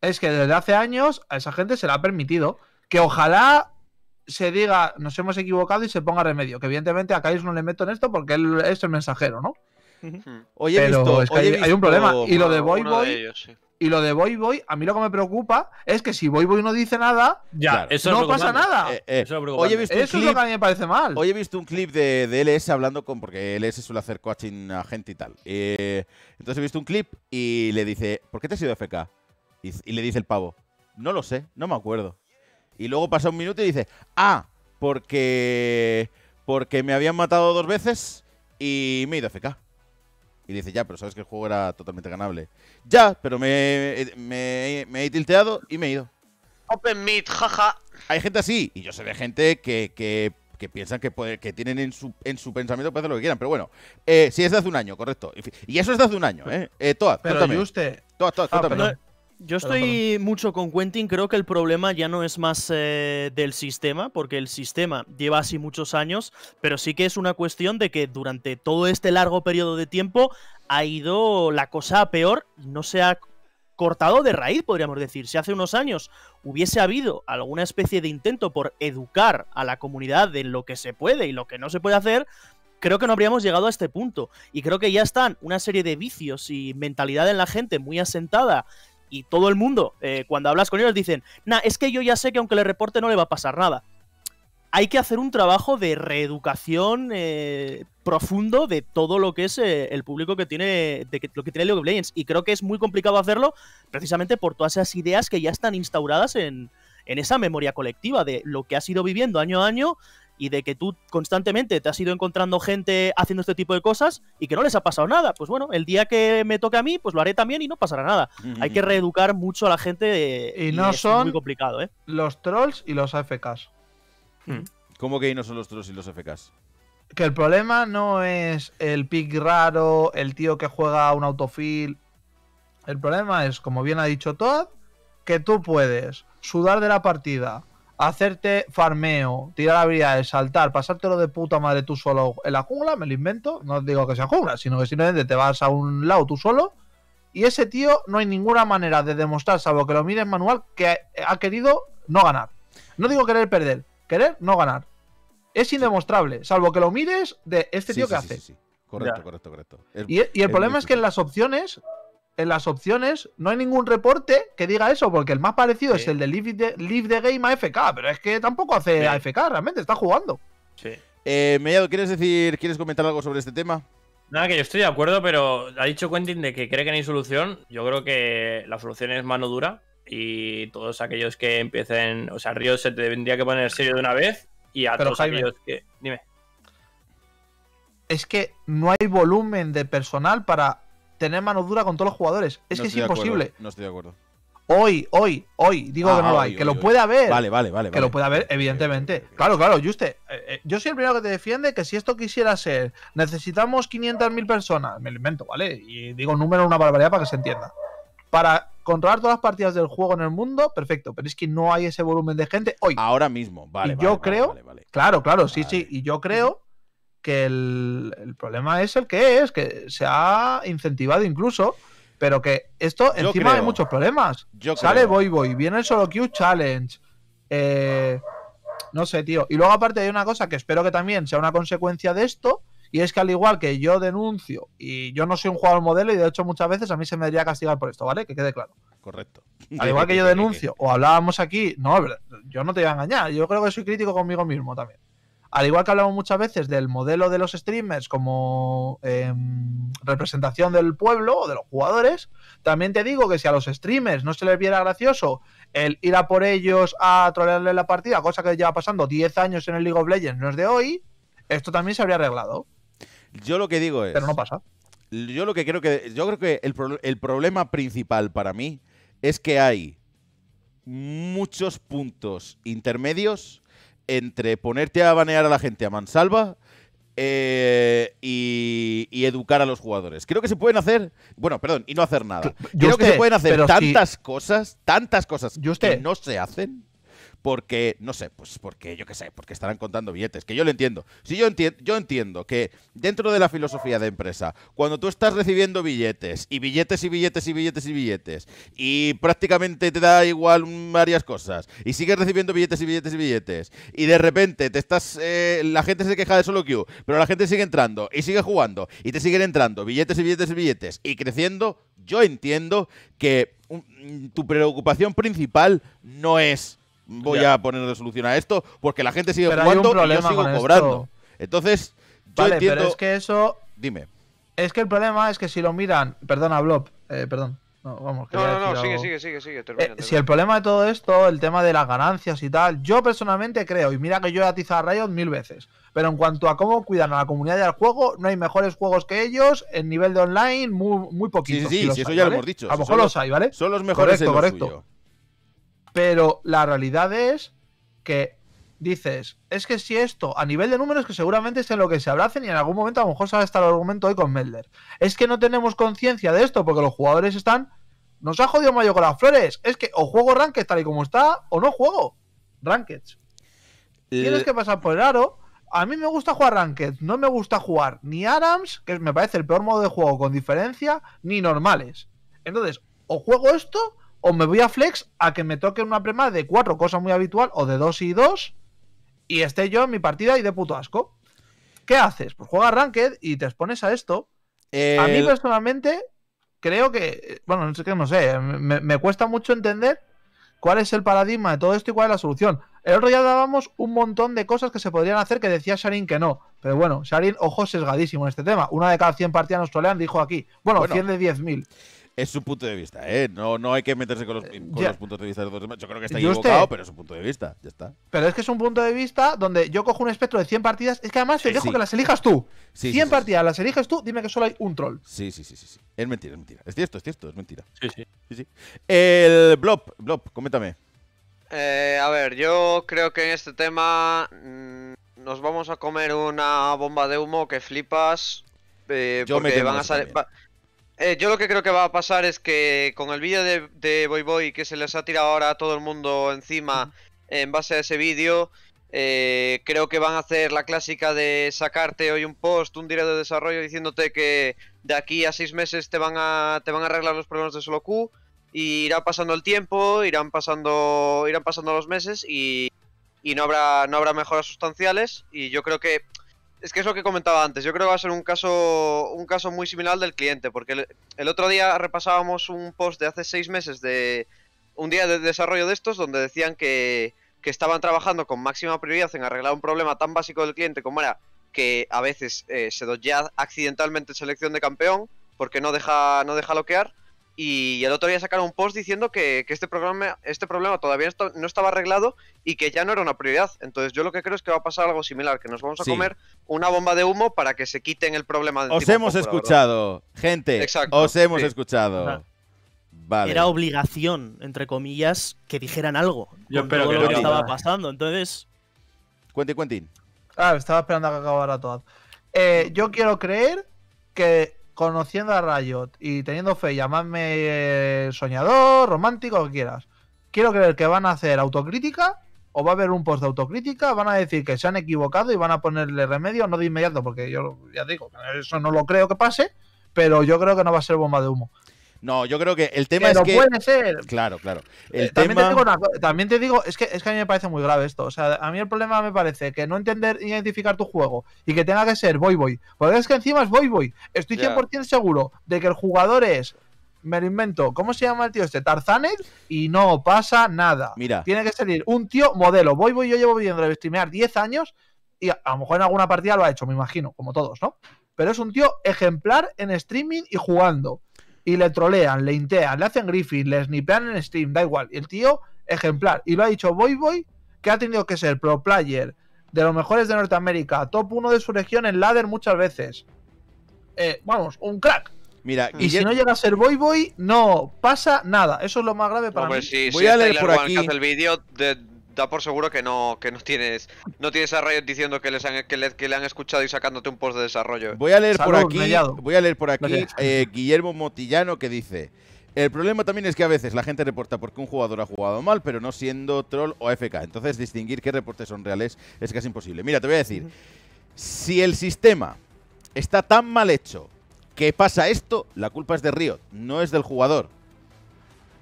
es que desde hace años a esa gente se le ha permitido. Que ojalá se diga, nos hemos equivocado y se ponga remedio. Que evidentemente a Kaius no le meto en esto porque él es el mensajero, ¿no? Hoy he visto, es que hay un problema. Y lo de Boy Boy... Y lo de Boy Boy, a mí lo que me preocupa es que si Boy Boy no dice nada, ya, eso no pasa nada. Eso es lo que a mí me parece mal. Hoy he visto un clip de LS hablando con… Porque LS suele hacer coaching a gente y tal. Entonces he visto un clip y le dice… ¿Por qué te has ido FK? Y le dice el pavo. No lo sé, no me acuerdo. Y luego pasa un minuto y dice… Ah, porque me habían matado dos veces y me he ido FK. Y dice, ya, pero sabes que el juego era totalmente ganable. Ya, pero me he tilteado y me he ido. Open meet, jaja. Hay gente así, y yo sé de gente que piensan que tienen en su pensamiento para hacer lo que quieran. Pero bueno, si es de hace un año, correcto. Y eso es de hace un año, ¿eh? Toad, pero cuéntame. Toad, yo estoy mucho con Quentin. Creo que el problema ya no es más del sistema, porque el sistema lleva así muchos años, pero sí que es una cuestión de que durante todo este largo periodo de tiempo ha ido la cosa a peor y no se ha cortado de raíz, podríamos decir. Si hace unos años hubiese habido alguna especie de intento por educar a la comunidad de lo que se puede y lo que no se puede hacer, creo que no habríamos llegado a este punto. Y creo que ya están una serie de vicios y mentalidad en la gente muy asentada. Y todo el mundo, cuando hablas con ellos, dicen, nah, es que yo ya sé que aunque le reporte no le va a pasar nada. Hay que hacer un trabajo de reeducación profundo de todo lo que es el público que tiene lo que tiene League of Legends. Y creo que es muy complicado hacerlo precisamente por todas esas ideas que ya están instauradas en esa memoria colectiva de lo que has ido viviendo año a año y de que tú constantemente te has ido encontrando gente haciendo este tipo de cosas y que no les ha pasado nada. Pues bueno, el día que me toque a mí, pues lo haré también y no pasará nada. Hay que reeducar mucho a la gente y no es son muy complicado, ¿eh? Los trolls y los AFKs. ¿Cómo que no son los trolls y los AFKs? Que el problema no es el pick raro, el tío que juega un autofill. El problema es, como bien ha dicho Toad, que tú puedes sudar de la partida, hacerte farmeo, tirar habilidades, saltar, pasártelo de puta madre tú solo en la jungla, me lo invento, no digo que sea jungla, sino que simplemente te vas a un lado tú solo y ese tío no hay ninguna manera de demostrar, salvo que lo mires manual, que ha querido no ganar. No digo querer perder, querer no ganar. Es indemostrable, salvo que lo mires de este tío que hace. Correcto. Y el problema es que en las opciones no hay ningún reporte que diga eso, porque el más parecido es el de Leave the Game AFK, pero es que tampoco hace AFK, realmente, está jugando. Mellado, ¿quieres comentar algo sobre este tema? Nada, que yo estoy de acuerdo, pero ha dicho Quentin de que cree que no hay solución. Yo creo que la solución es mano dura y todos aquellos que empiecen… O sea, Riot se te tendría que poner serio de una vez y a pero todos Jaime, aquellos que… Dime. Es que no hay volumen de personal para… Tener mano dura con todos los jugadores. Es que es imposible. No estoy de acuerdo. Hoy. Digo que no lo hay. Que lo puede haber. Vale. Que lo puede haber, evidentemente. Claro. Yuste, yo soy el primero que te defiende que si esto quisiera ser, necesitamos 500.000 personas. Me lo invento, ¿vale? Y digo número una barbaridad para que se entienda. Para controlar todas las partidas del juego en el mundo, perfecto. Pero es que no hay ese volumen de gente hoy. Ahora mismo, vale. Yo creo. Claro, vale. Sí. Y yo creo que el problema es el que es, que se ha incentivado incluso, pero que esto encima hay muchos problemas. Sale Boy Boy, viene el SoloQ Challenge, no sé, tío. Y luego aparte hay una cosa que espero que también sea una consecuencia de esto, y es que al igual que yo denuncio, y yo no soy un jugador modelo, y de hecho muchas veces a mí se me debería castigar por esto, ¿vale? Que quede claro. Correcto. Al igual que yo denuncio, o hablábamos aquí, no, yo no te voy a engañar, yo creo que soy crítico conmigo mismo también. Al igual que hablamos muchas veces del modelo de los streamers como representación del pueblo o de los jugadores, también te digo que si a los streamers no se les viera gracioso el ir a por ellos a trolearle la partida, cosa que lleva pasando 10 años en el League of Legends, no es de hoy, esto también se habría arreglado. Yo lo que digo es… Pero no pasa. Yo lo que creo que… Yo creo que el problema principal para mí es que hay muchos puntos intermedios entre ponerte a banear a la gente a mansalva y educar a los jugadores. Creo que se pueden hacer... Bueno, perdón, y no hacer nada. Creo que se pueden hacer tantas cosas que no se hacen. porque, no sé, pues porque, yo qué sé, porque estarán contando billetes, que yo lo entiendo. Si yo entiendo que dentro de la filosofía de empresa, cuando tú estás recibiendo billetes, y billetes, y billetes, y billetes, y billetes, y prácticamente te da igual varias cosas, y sigues recibiendo billetes, y billetes, y billetes, y de repente te estás, la gente se queja de SoloQ, pero la gente sigue entrando, y sigue jugando, y te siguen entrando billetes, y billetes, y billetes, y creciendo, yo entiendo que tu preocupación principal no es voy a poner resolución a esto, porque la gente sigue jugando y yo sigo cobrando. Entonces, yo entiendo... Pero es que eso... Dime. Es que el problema es que si lo miran... Perdona, Blob. Perdón. No, vamos, no, sigue, termina. Si el problema de todo esto, el tema de las ganancias y tal, yo personalmente creo, y mira que yo he atizado a Riot mil veces, pero en cuanto a cómo cuidan a la comunidad del juego, no hay mejores juegos que ellos, en nivel de online, muy poquitos. Sí, eso ya lo hemos dicho. A lo mejor los hay, ¿vale? Son los mejores, correcto. Pero la realidad es que dices, es que si esto, a nivel de números, que seguramente es en lo que se abracen y en algún momento a lo mejor sale hasta el argumento hoy con Melder, es que no tenemos conciencia de esto porque los jugadores están, nos ha jodido Mayo con las flores, es que o juego Ranked tal y como está o no juego Ranked. Tienes que pasar por el aro. A mí me gusta jugar Ranked, no me gusta jugar ni Arams, que me parece el peor modo de juego con diferencia, ni normales. Entonces, o juego esto o me voy a Flex a que me toque una prema de 4, cosa muy habitual, o de 2 y 2, y esté yo en mi partida y de puto asco. ¿Qué haces? Pues juega Ranked y te expones a esto. A mí personalmente creo que... Bueno, no sé, me cuesta mucho entender cuál es el paradigma de todo esto y cuál es la solución. El otro día dábamos un montón de cosas que se podrían hacer que decía Sharin que no. Pero bueno, Sharin, ojo, sesgadísimo en este tema. Una de cada 100 partidas nos trolean, dijo aquí. Bueno, 100 de 10.000. Es su punto de vista, ¿eh? No hay que meterse con los puntos de vista de los demás. Yo creo que está equivocado, pero es su punto de vista. Ya está. Pero es que es un punto de vista donde yo cojo un espectro de 100 partidas. Es que además te dejo que las elijas tú. 100 partidas, las eliges tú. Dime que solo hay un troll. Sí. Es mentira, es mentira. Es cierto, es mentira. Sí. El Blob, coméntame. A ver, yo creo que en este tema nos vamos a comer una bomba de humo que flipas. Porque van a salir... yo lo que creo que va a pasar es que con el vídeo de Boy Boy que se les ha tirado ahora a todo el mundo encima en base a ese vídeo, creo que van a hacer la clásica de sacarte hoy un post, un directo de desarrollo diciéndote que de aquí a 6 meses te van a arreglar los problemas de SoloQ, y irá pasando el tiempo, irán pasando los meses y no habrá mejoras sustanciales. Y yo creo que... Es que es lo que comentaba antes, yo creo que va a ser un caso muy similar del cliente, porque el otro día repasábamos un post de hace 6 meses de un día de desarrollo de estos, donde decían que estaban trabajando con máxima prioridad en arreglar un problema tan básico del cliente como era que a veces se dodgea accidentalmente selección de campeón porque no deja bloquear, y el otro día sacaron un post diciendo que este problema todavía no estaba arreglado y que ya no era una prioridad. Entonces yo lo que creo es que va a pasar algo similar, que nos vamos a comer una bomba de humo para que se quiten el problema de... Os hemos escuchado, gente. Exacto, os hemos escuchado. Ajá. Vale. Era obligación, entre comillas, que dijeran algo. Yo espero que lo que estaba pasando, entonces... Quentin. Ah, estaba esperando a que acabara todo. Yo quiero creer que... Conociendo a Riot y teniendo fe, llamadme soñador, romántico, lo que quieras. Quiero creer que van a hacer autocrítica, o va a haber un post de autocrítica, van a decir que se han equivocado y van a ponerle remedio, no de inmediato, porque yo ya digo, eso no lo creo que pase, pero yo creo que no va a ser bomba de humo. No, yo creo que el tema pero es que... puede ser. Claro. También te digo, es que a mí me parece muy grave esto. O sea, a mí el problema me parece que no entender y identificar tu juego y que tenga que ser Boy Boy. Porque es que encima es Boy Boy. Estoy 100% seguro de que el jugador es... Me lo invento. ¿Cómo se llama el tío este? Tarzanet. Y no pasa nada. Mira. Tiene que salir un tío modelo. Boy Boy yo llevo viendo de streamear 10 años y a lo mejor en alguna partida lo ha hecho, me imagino, como todos, ¿no? Pero es un tío ejemplar en streaming y jugando. Y le trolean, le intean, le hacen griffin, le snipean en Steam, da igual. El tío, ejemplar. Y lo ha dicho Boy Boy, que ha tenido que ser pro player de los mejores de Norteamérica, top 1 de su región en ladder muchas veces. Vamos, un crack. Mira, y si no llega a ser Boy Boy, no pasa nada. Eso es lo más grave para mí. Sí, voy a leer por aquí. El vídeo da por seguro que no tienes a Riot diciendo que le han escuchado y sacándote un post de desarrollo. Voy a leer por aquí Guillermo Motillano, que dice: El problema también es que a veces la gente reporta porque un jugador ha jugado mal, pero no siendo troll o AFK. Entonces, distinguir qué reportes son reales es casi imposible. Mira, te voy a decir, si el sistema está tan mal hecho que pasa esto, la culpa es de Riot, no es del jugador.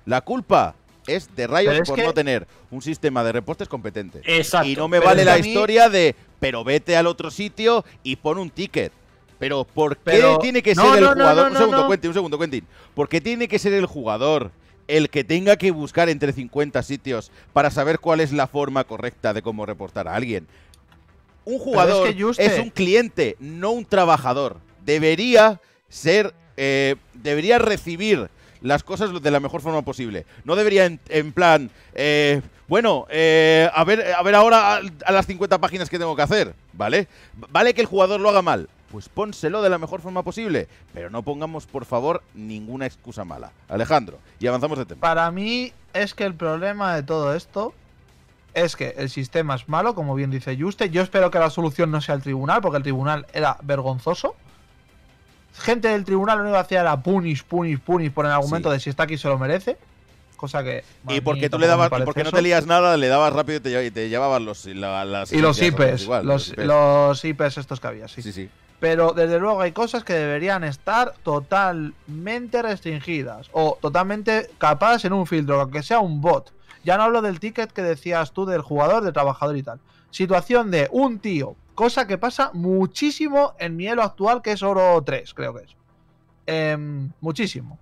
La culpa es de Riot por no tener un sistema de reportes competente. Exacto. Y no me vale la historia de, pero vete al otro sitio y pon un ticket. Pero ¿por qué tiene que ser el jugador? Un segundo, Quentin. ¿Por qué tiene que ser el jugador el que tenga que buscar entre 50 sitios para saber cuál es la forma correcta de cómo reportar a alguien? Un jugador es un cliente, no un trabajador. Debería ser, debería recibir las cosas de la mejor forma posible. No debería en plan, bueno, a ver ahora a las 50 páginas que tengo que hacer, ¿vale? Vale que el jugador lo haga mal, pues pónselo de la mejor forma posible, pero no pongamos, por favor, ninguna excusa mala. Alejandro, y avanzamos de tema. Para mí es que el problema de todo esto es que el sistema es malo, como bien dice Yuste. Yo espero que la solución no sea el tribunal, porque el tribunal era vergonzoso. Gente del tribunal lo único que hacía era punish por el argumento de si está aquí se lo merece. Cosa que... Y porque tú le dabas, porque no te lías nada, le dabas rápido y te llevabas los IPs estos que había, sí. Pero desde luego hay cosas que deberían estar totalmente restringidas o totalmente capadas en un filtro, aunque sea un bot. Ya no hablo del ticket que decías tú del jugador, del trabajador y tal. Situación de un tío, cosa que pasa muchísimo en mi elo actual, que es oro 3, creo que es. Muchísimo.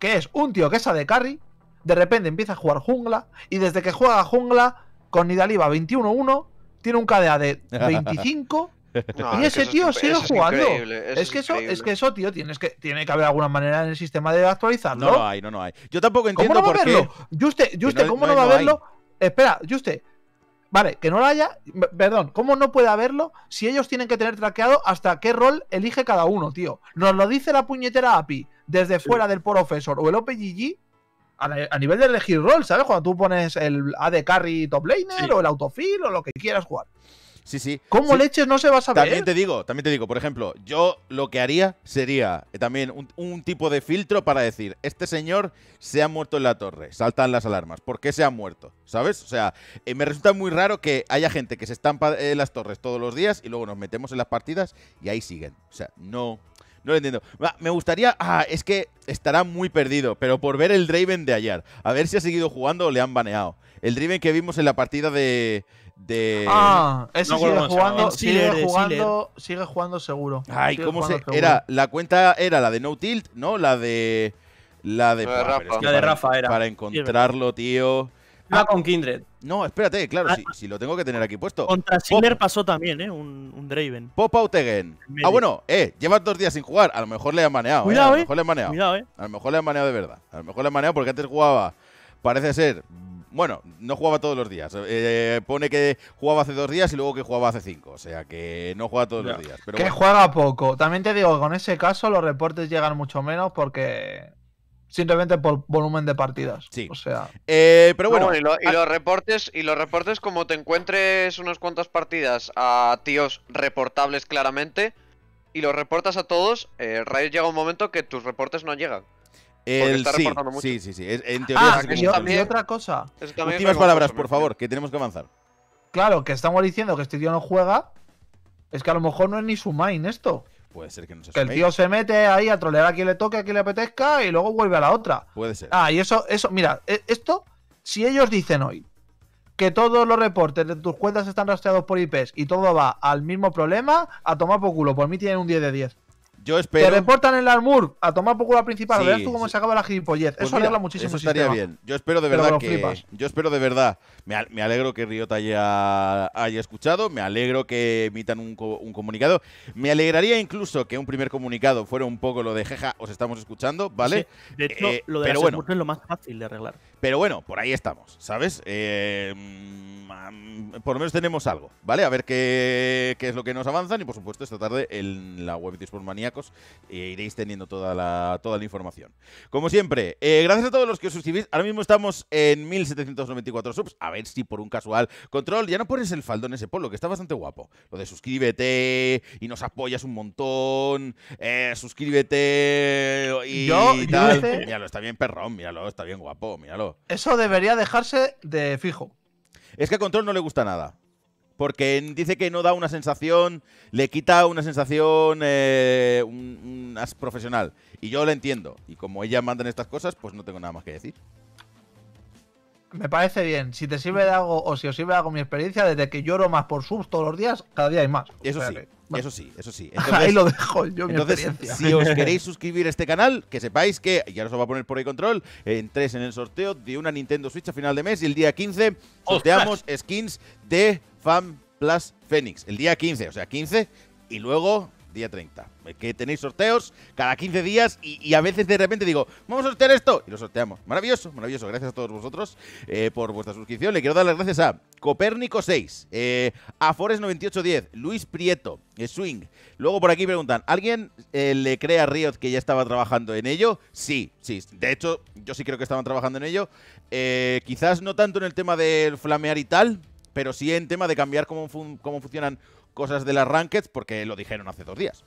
Que es un tío que es de carry, de repente empieza a jugar jungla, y desde que juega jungla, con Nidaliba 21-1, tiene un KDA de 25... No, y ese tío sigue jugando. Es que eso, tío, tiene que haber alguna manera en el sistema de actualizarlo. No hay. Yo tampoco entiendo ¿cómo no por qué. Yuste, ¿cómo no va a verlo? Espera, Yuste. Vale, que no lo haya. Perdón, ¿cómo no puede haberlo si ellos tienen que tener traqueado hasta qué rol elige cada uno, tío? Nos lo dice la puñetera API desde fuera del Professor o el OpenGG a nivel de elegir rol, ¿sabes? Cuando tú pones el AD Carry Top Laner o el Autofill o lo que quieras jugar. Sí. ¿Cómo leches no se va a saber? También te digo, por ejemplo, yo lo que haría sería también un tipo de filtro para decir, este señor se ha muerto en la torre, saltan las alarmas, ¿por qué se ha muerto? ¿Sabes? O sea, me resulta muy raro que haya gente que se estampa en las torres todos los días y luego nos metemos en las partidas y ahí siguen. O sea, no lo entiendo. Me gustaría... es que estará muy perdido, pero por ver el Draven de ayer, a ver si ha seguido jugando o le han baneado. El Draven que vimos en la partida de... ese sigue jugando seguro. Ay, ¿cómo se...? La cuenta era la de No Tilt, ¿no? La de Rafa era. Para encontrarlo, tío. Iba con Kindred. No, espérate, claro, si lo tengo que tener aquí puesto. Contra Siler pasó también, un Draven. Pop out again. Bueno, llevas 2 días sin jugar. A lo mejor le han baneado. Cuidado, A lo mejor le han baneado de verdad. A lo mejor le han baneado porque antes jugaba, parece ser... Bueno, no jugaba todos los días. Pone que jugaba hace 2 días y luego que jugaba hace 5. O sea, que no juega todos los días. Pero que juega poco. También te digo, con ese caso los reportes llegan mucho menos porque... Simplemente por volumen de partidas. Sí. O sea... pero bueno... Y los reportes, como te encuentres unas cuantas partidas a tíos reportables claramente y los reportas a todos, Riot llega un momento que tus reportes no llegan. Sí. En teoría y otra cosa. Últimas palabras, por favor, que tenemos que avanzar. Claro, que estamos diciendo que este tío no juega. Es que a lo mejor no es ni su main esto. Puede ser que no sea su main. Que el tío se mete ahí a trolear a quien le toque, a quien le apetezca y luego vuelve a la otra. Puede ser. Y eso, mira, esto, si ellos dicen hoy que todos los reportes de tus cuentas están rastreados por IPs y todo va al mismo problema, a tomar por culo. Por mí tienen un 10 de 10. Yo espero... Te reportan en el Armour a tomar por culo principal. Verás tú cómo se acaba la gilipollez. Pues eso mira, arregla muchísimo. Eso estaría bien. Yo espero de verdad que... Flipas. Yo espero de verdad... Me alegro que Riot haya escuchado. Me alegro que emitan un comunicado. Me alegraría incluso que un primer comunicado fuera un poco lo de jeja, os estamos escuchando, ¿vale? Sí. De hecho, lo de las Armour es lo más fácil de arreglar. Pero bueno, por ahí estamos, ¿sabes? Por lo menos tenemos algo, ¿vale? A ver qué es lo que nos avanzan. Y por supuesto, esta tarde en la web de Esportmaníacos iréis teniendo toda la información. Como siempre, gracias a todos los que os suscribís. Ahora mismo estamos en 1794 subs. A ver si por un casual Control ya no pones el faldón ese polo, que está bastante guapo. Lo de suscríbete y nos apoyas un montón. Suscríbete y tal. Míralo, está bien perrón, míralo, está bien guapo, míralo. Eso debería dejarse de fijo. Es que a Control no le gusta nada, porque dice que no da una sensación, le quita una sensación profesional. Y yo lo entiendo. Y como ella manda en estas cosas, pues no tengo nada más que decir. Me parece bien. Si te sirve de algo o si os sirve de algo mi experiencia, desde que lloro más por subs todos los días, cada día hay más. Eso sí, bueno. Eso sí. Entonces, ahí lo dejo yo, mi experiencia. Si os queréis suscribir a este canal, que sepáis que, ya os lo va a poner por ahí Control, entréis en el sorteo de una Nintendo Switch a final de mes y el día 15 sorteamos skins de Fun Plus Phoenix. El día 15, o sea, 15 y luego... Día 30, que tenéis sorteos cada 15 días y a veces de repente digo, vamos a sortear esto, y lo sorteamos. Maravilloso, maravilloso. Gracias a todos vosotros por vuestra suscripción. Le quiero dar las gracias a Copérnico 6, a Forest 9810, Luis Prieto, Swing. Luego por aquí preguntan, ¿alguien le cree a Riot que ya estaba trabajando en ello? Sí, sí. De hecho, yo sí creo que estaban trabajando en ello. Quizás no tanto en el tema del flamear y tal, pero sí en tema de cambiar cómo funcionan cosas de las rankeds, porque lo dijeron hace 2 días.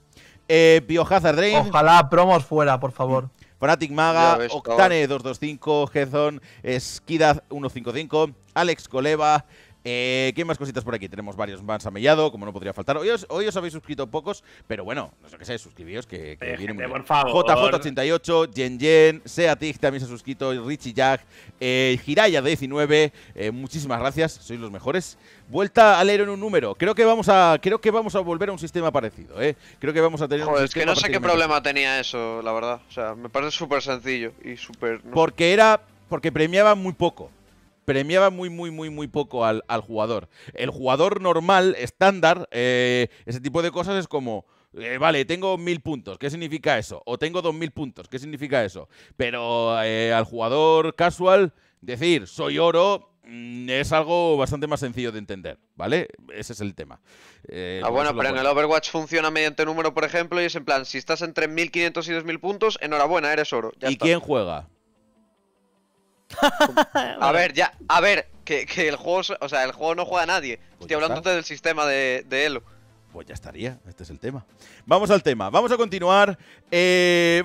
Biohazard Rain. Ojalá promos fuera, por favor. Fanatic Maga, Octane225, Gezon, Skidaz155, Alex Coleva. ¿Qué más cositas por aquí? Tenemos varios más amellado, como no podría faltar. Hoy os habéis suscrito pocos, pero bueno, no sé qué sé, suscribíos, que viene muy bien. JJ88, Yen, Seatig también se ha suscrito, Richie Jack, Hiraya19, muchísimas gracias, sois los mejores. Vuelta a leer en un número. Creo que vamos a volver a un sistema parecido, ¿eh? Creo que vamos a tener... Joder, es que no sé qué problema tenía eso, la verdad. O sea, me parece súper sencillo y súper... Porque premiaba muy poco. Premiaba muy poco al jugador. El jugador normal, estándar, ese tipo de cosas es como, vale, tengo 1000 puntos, ¿qué significa eso? O tengo 2000 puntos, ¿qué significa eso? Pero al jugador casual, decir, soy oro, es algo bastante más sencillo de entender, ¿vale? Ese es el tema. Bueno, pero en el Overwatch funciona mediante número, por ejemplo, y es en plan, si estás entre 1500 y 2000 puntos, enhorabuena, eres oro. Ya ¿Y está. Quién juega? A ver, que el juego, o sea, el juego no juega a nadie. Pues estoy hablándote del sistema de Elo. Pues ya estaría, este es el tema. Vamos al tema, vamos a continuar.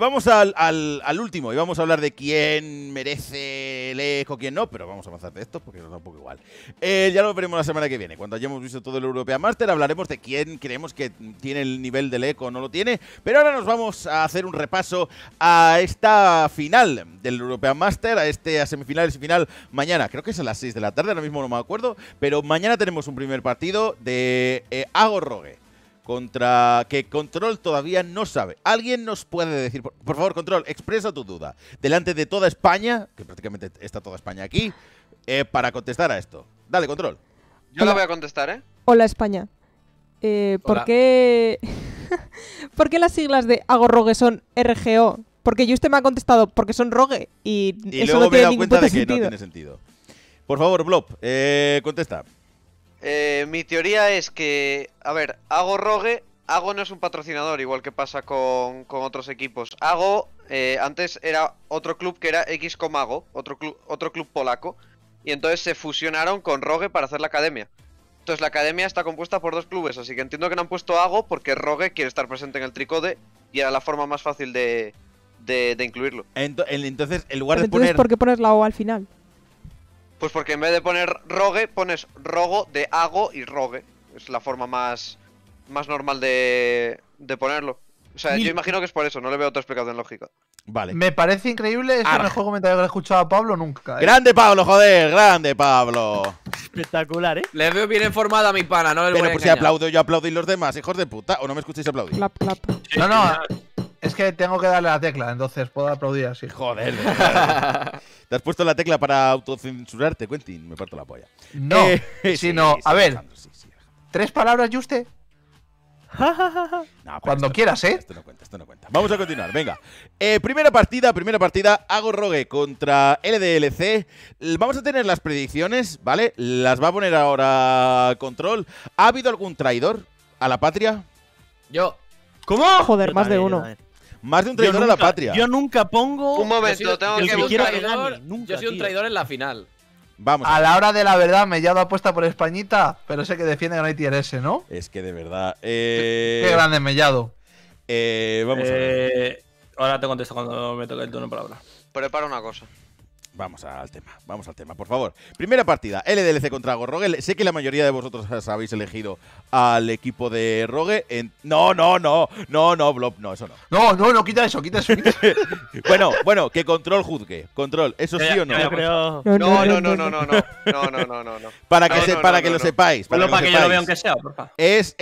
Vamos al último y vamos a hablar de quién merece el eco, quién no, pero vamos a avanzar de esto porque nos da un poco igual. Ya lo veremos la semana que viene. Cuando hayamos visto todo el European Master, hablaremos de quién creemos que tiene el nivel del eco o no lo tiene. Pero ahora nos vamos a hacer un repaso a esta final del European Master, a semifinales y final mañana. Creo que es a las 6 de la tarde, ahora mismo no me acuerdo. Pero mañana tenemos un primer partido de Agorrogue. Contra que Control todavía no sabe. ¿Alguien nos puede decir? Por favor, Control, expresa tu duda. Delante de toda España, que prácticamente está toda España aquí, para contestar a esto. Dale, Control. Yo la voy a contestar, ¿eh? Hola, España. ¿Por qué? ¿Por qué las siglas de Agorrogue son RGO? Porque Yuste me ha contestado porque son rogue y eso luego no me he dado cuenta de que no tiene sentido. Por favor, Blob, contesta. Mi teoría es que, a ver, Agorrogue no es un patrocinador, igual que pasa con otros equipos. Antes era otro club que era X-Comago, otro club polaco, y entonces se fusionaron con Rogue para hacer la academia. Entonces la academia está compuesta por 2 clubes, así que entiendo que no han puesto Ago porque Rogue quiere estar presente en el tricode y era la forma más fácil de incluirlo. Entonces, en lugar de poner... ¿Por qué pones la O al final? Pues porque en vez de poner rogue, pones rogo de hago y rogue. Es la forma más normal de ponerlo. O sea, yo imagino que es por eso, no le veo otra explicación lógica. Vale. Me parece increíble, es el mejor comentario que le he escuchado a Pablo nunca. ¡Grande Pablo, joder! ¡Grande Pablo! Espectacular, ¿eh? Le veo bien informada a mi pana, no le voy a engañar. Pero pues si aplaudo, yo aplaudo y los demás, hijos de puta. ¿O no me escucháis aplaudir? Clap, clap. No. Es que tengo que darle la tecla, entonces puedo aplaudir así. Joder. Te has puesto la tecla para autocensurarte, Quentin. Me parto la polla. No, sino, sí, a ver. 3 palabras, Yuste. No, cuando quieras, ¿eh? Esto no cuenta, esto no cuenta. Vamos a continuar, venga. Primera partida, hago rogue contra LDLC. Vamos a tener las predicciones, ¿vale? Las va a poner ahora Control. ¿Ha habido algún traidor a la patria? Yo. ¿Cómo? Joder, más de uno. Más de un traidor nunca, a la patria. Yo nunca pongo... Un momento, tengo que buscar traidor. Nunca, yo soy un traidor en la final. Vamos. A la hora de la verdad me he dado apuesta por Españita, pero sé que defiende a Nightier S, ¿no? Es que de verdad. Qué grande Mellado. Vamos a ver. Ahora te contesto cuando me toque el turno para hablar. Prepara una cosa. Vamos al tema, por favor. Primera partida, LDLC contra Rogue. Sé que la mayoría de vosotros habéis elegido al equipo de Rogue. No, Blob, no, eso no. No, quita eso. Bueno, que Control juzgue. Control, ¿eso sí o no? No. Para que lo sepáis. Para que yo lo vea aunque sea, por favor. Es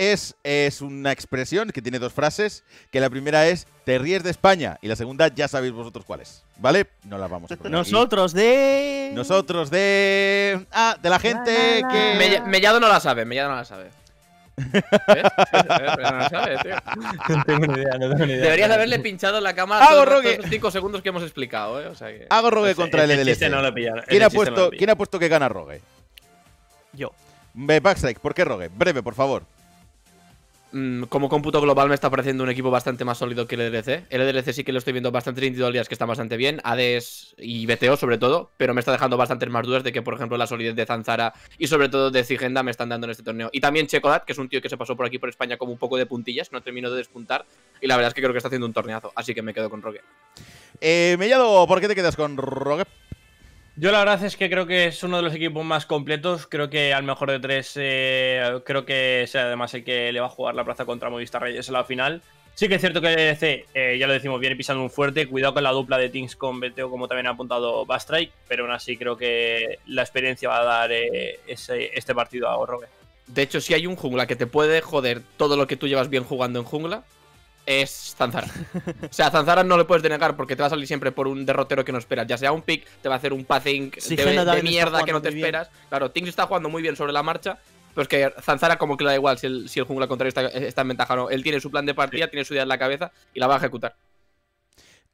una expresión que tiene dos frases, que la primera es te ríes de España y la segunda ya sabéis vosotros cuál es, ¿vale? No la vamos a poner. Nosotros de... Ah, de la gente que... Mellado no la sabe, ¿Eh? No la sabe, tío. No tengo ni idea. Deberías haberle pinchado la cámara todos los 5 segundos que hemos explicado, ¿eh? O sea que... Hago Rogue contra el LDLC. No lo pillan, ¿Quién ha puesto que gana Rogue? Yo. Backstrike, ¿por qué Rogue? Breve, por favor. Como cómputo global me está pareciendo un equipo bastante más sólido que el LDLC. El LDLC sí que lo estoy viendo bastante individualidades que están bastante bien, ADs y BTO sobre todo, pero me está dejando bastantes más dudas de que, por ejemplo, la solidez de Zanzara y sobre todo de Zigenda me están dando en este torneo. Y también Checolat, que es un tío que se pasó por aquí por España como un poco de puntillas, no terminó de despuntar y la verdad es que creo que está haciendo un torneazo, así que me quedo con Rogue. Mellado, ¿por qué te quedas con Rogue? Yo la verdad es que creo que es uno de los equipos más completos. Creo que al mejor de tres, creo que sea además el que le va a jugar la plaza contra Movistar Reyes en la final. Sí que es cierto que LDC, ya lo decimos, viene pisando un fuerte. Cuidado con la dupla de Tinks con BTO, como también ha apuntado Bastrike. Pero aún así creo que la experiencia va a dar este partido a Rogue. De hecho, si hay un jungla que te puede joder todo lo que tú llevas bien jugando en jungla, es Zanzara. O sea, Zanzara no le puedes denegar porque te va a salir siempre por un derrotero que no esperas. Ya sea un pick, te va a hacer un pathing de mierda que no te esperas. Claro, Tinks está jugando muy bien sobre la marcha, pero es que Zanzara como que le da igual si el jungla contrario está en ventaja o no. Él tiene su plan de partida, tiene su idea en la cabeza y la va a ejecutar.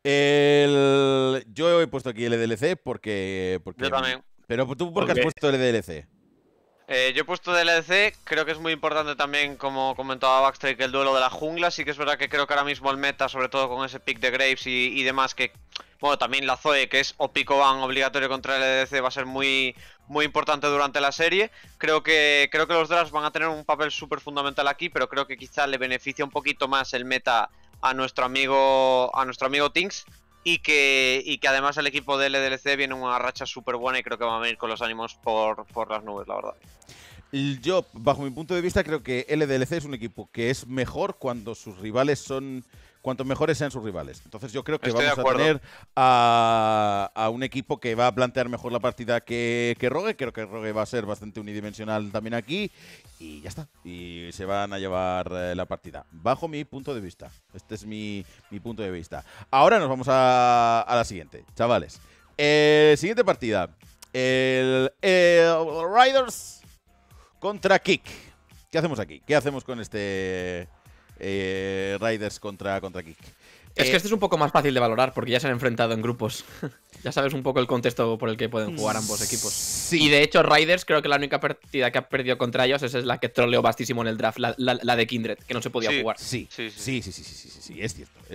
Yo he puesto aquí el LDLC porque... Yo también. Pero tú, ¿por qué has puesto el LDLC? Yo he puesto DLC, creo que es muy importante también, como comentaba Baxter, que el duelo de la jungla. Sí que es verdad que creo que ahora mismo el meta, sobre todo con ese pick de Graves y demás, que bueno, también la Zoe, que es o pico ban obligatorio contra el DLC, va a ser muy importante durante la serie. Creo que los drafts van a tener un papel súper fundamental aquí, pero creo que quizá le beneficia un poquito más el meta a nuestro amigo Tinks. Y que además el equipo de LDLC viene una racha súper buena y creo que va a venir con los ánimos por las nubes, la verdad. Yo, bajo mi punto de vista, creo que LDLC es un equipo que es mejor cuando sus rivales son... Cuanto mejores sean sus rivales. Entonces yo creo que vamos a tener a un equipo que va a plantear mejor la partida que Rogue. Creo que Rogue va a ser bastante unidimensional también aquí. Y ya está. Y se van a llevar la partida. Bajo mi punto de vista. Este es mi punto de vista. Ahora nos vamos a la siguiente, chavales. Siguiente partida. El Riders contra Kick. ¿Qué hacemos aquí? ¿Qué hacemos con este... Riders contra Kick? Es que este es un poco más fácil de valorar porque ya se han enfrentado en grupos. Ya sabes un poco el contexto por el que pueden jugar ambos equipos. Sí. Y de hecho Riders creo que la única partida que ha perdido contra ellos es la que troleó bastísimo en el draft, la de Kindred, que no se podía jugar. Sí, es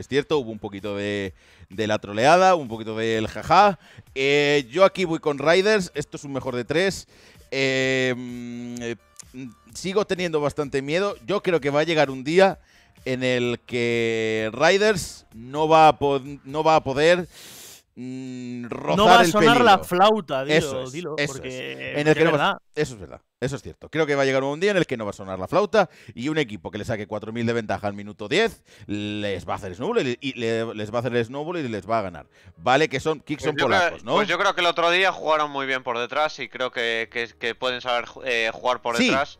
cierto, hubo un poquito de la troleada, un poquito del jaja. Yo aquí voy con Riders, esto es un mejor de tres. Sigo teniendo bastante miedo. Yo creo que va a llegar un día en el que Riders no va a poder rozar. No va a sonar peligro. La flauta, dilo. Eso es verdad, eso es cierto. Creo que va a llegar un día en el que no va a sonar la flauta y un equipo que le saque 4.000 de ventaja al minuto 10 les va a hacer snowball y les va a ganar. Vale, que son kicks, son polacos, ¿no? Pues yo creo que el otro día jugaron muy bien por detrás y creo que pueden saber jugar por detrás. Sí.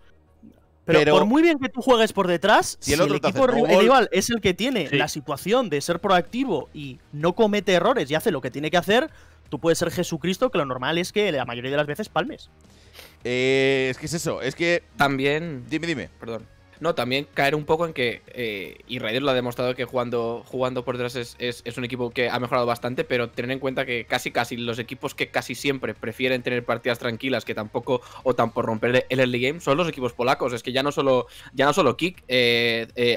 Pero por muy bien que tú juegues por detrás, si el equipo rival es el que tiene la situación de ser proactivo y no comete errores y hace lo que tiene que hacer, tú puedes ser Jesucristo, que lo normal es que la mayoría de las veces palmes. Es que es eso, es que… También… Dime. Perdón. No, también caer un poco en que, y Raiders lo ha demostrado que jugando por detrás es un equipo que ha mejorado bastante, pero tener en cuenta que casi los equipos que casi siempre prefieren tener partidas tranquilas que tampoco o tan por romper el early game son los equipos polacos. Es que ya no solo Kick,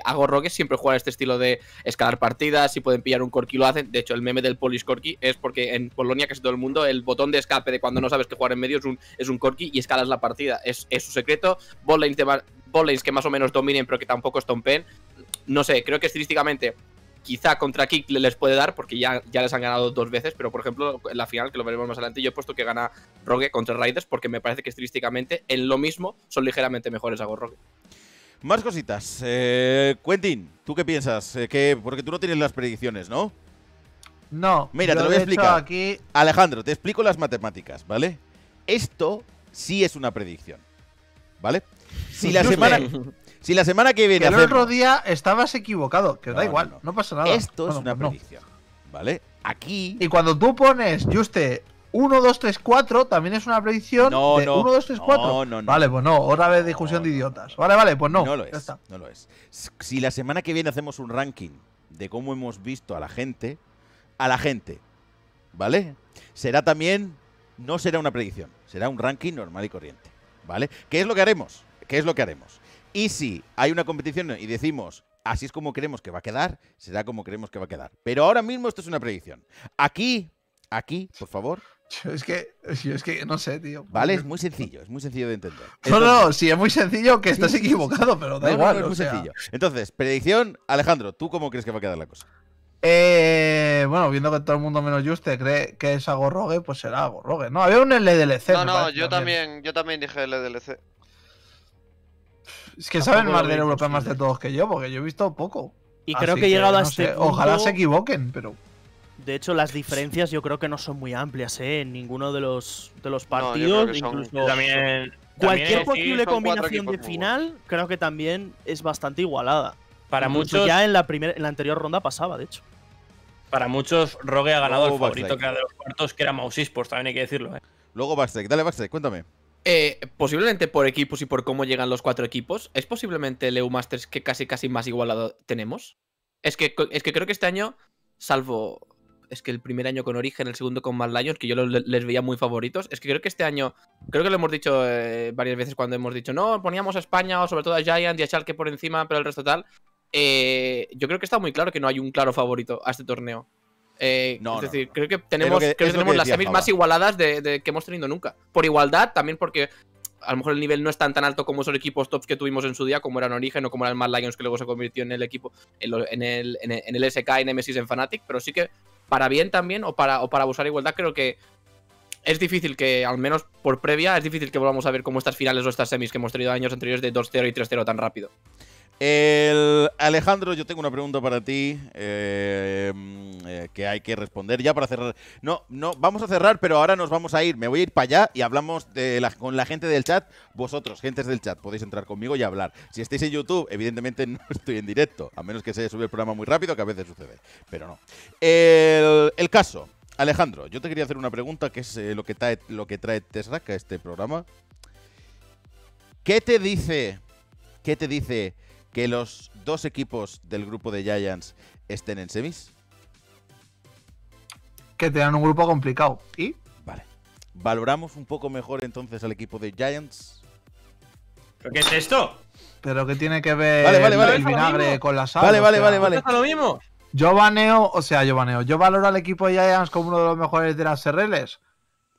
Hago Rogues siempre juega este estilo de escalar partidas, si pueden pillar un corki lo hacen. De hecho, el meme del Polish Corki es porque en Polonia casi todo el mundo el botón de escape de cuando no sabes qué jugar en medio es un corki y escalas la partida. Es su secreto. Botlanes que más o menos dominen pero que tampoco estompen. No sé, creo que estilísticamente quizá contra Kick les puede dar porque ya les han ganado dos veces, pero por ejemplo en la final, que lo veremos más adelante, yo he puesto que gana Rogue contra Raiders porque me parece que estilísticamente en lo mismo son ligeramente mejores a Go Rogue. Más cositas. Quentin, ¿tú qué piensas? Porque tú no tienes las predicciones, ¿no? No. Mira, te lo voy a explicar. Aquí... Alejandro, te explico las matemáticas, ¿vale? Esto sí es una predicción, ¿vale? Si la semana que viene... Que el otro día estabas equivocado, que da igual, no pasa nada. Esto es una predicción, ¿vale? Aquí... Y cuando tú pones, Yuste, 1, 2, 3, 4, también es una predicción de 1, 2, 3, 4. No. Vale, pues no, otra vez discusión de idiotas. Vale, pues no. No lo es. Si la semana que viene hacemos un ranking de cómo hemos visto a la gente, ¿vale? Será también... No será una predicción, será un ranking normal y corriente, ¿vale? ¿Qué es lo que haremos? Y si hay una competición y decimos, así es como creemos que va a quedar, será como creemos que va a quedar. Pero ahora mismo esto es una predicción. Aquí, por favor. Yo es que no sé, tío. Vale, es muy sencillo de entender. No, sí, es muy sencillo que estés equivocado, pero da igual. Es muy sencillo. Entonces, predicción, Alejandro, ¿tú cómo crees que va a quedar la cosa? Bueno, viendo que todo el mundo menos Yuste cree que es Hago Rogue, pues será Hago Rogue. No, había un LDLC. No, yo también dije LDLC. Es que saben más del europeo más de todos que yo, porque yo he visto poco. Y creo que he llegado a este punto... Ojalá se equivoquen, pero... De hecho, las diferencias yo creo que no son muy amplias, ¿eh? En ninguno de los partidos, no, incluso... Cualquier posible combinación de final, creo que también es bastante igualada. Para muchos... Ya en la anterior ronda pasaba, de hecho. Para muchos, Rogue ha ganado el favorito que era de los cuartos, que era Mouse Esports, también hay que decirlo, ¿eh? Luego Baxter, dale Baxter, cuéntame. Posiblemente por equipos y por cómo llegan los cuatro equipos, es posiblemente el EU Masters que casi más igualado tenemos. Es que creo que este año, salvo... Es que el primer año con Origen, el segundo con Mad Lions, que yo les veía muy favoritos. Es que creo que este año, creo que lo hemos dicho varias veces cuando hemos dicho, no, poníamos a España o sobre todo a Giant y a Schalke por encima, pero el resto tal. Yo creo que está muy claro que no hay un claro favorito a este torneo. Es decir, creo que tenemos las semis más igualadas que hemos tenido nunca. Por igualdad, también porque a lo mejor el nivel no es tan alto como esos equipos tops que tuvimos en su día, como eran Origen o como eran Mad Lions, que luego se convirtió en el equipo, en el SK, en Nemesis, en Fnatic, pero sí que para bien también o para abusar de igualdad, creo que es difícil que, al menos por previa, es difícil que volvamos a ver como estas finales o estas semis que hemos tenido años anteriores de 2-0 y 3-0 tan rápido. Alejandro, yo tengo una pregunta para ti que hay que responder ya para cerrar. No, vamos a cerrar, pero ahora nos vamos a ir. Me voy a ir para allá y hablamos con la gente del chat. Vosotros, gentes del chat, podéis entrar conmigo y hablar. Si estáis en YouTube, evidentemente no estoy en directo, a menos que se sube el programa muy rápido, que a veces sucede, pero no. El caso, Alejandro, yo te quería hacer una pregunta, que es lo que trae Tesrak a este programa. ¿Qué te dice que los dos equipos del grupo de Giants estén en semis? Que tengan un grupo complicado. ¿Y? Vale. ¿Valoramos un poco mejor entonces al equipo de Giants? ¿Pero qué es esto? ¿Pero qué tiene que ver el vinagre con la sal? Vale. Lo mismo. Yo baneo. ¿Yo valoro al equipo de Giants como uno de los mejores de las SRLs?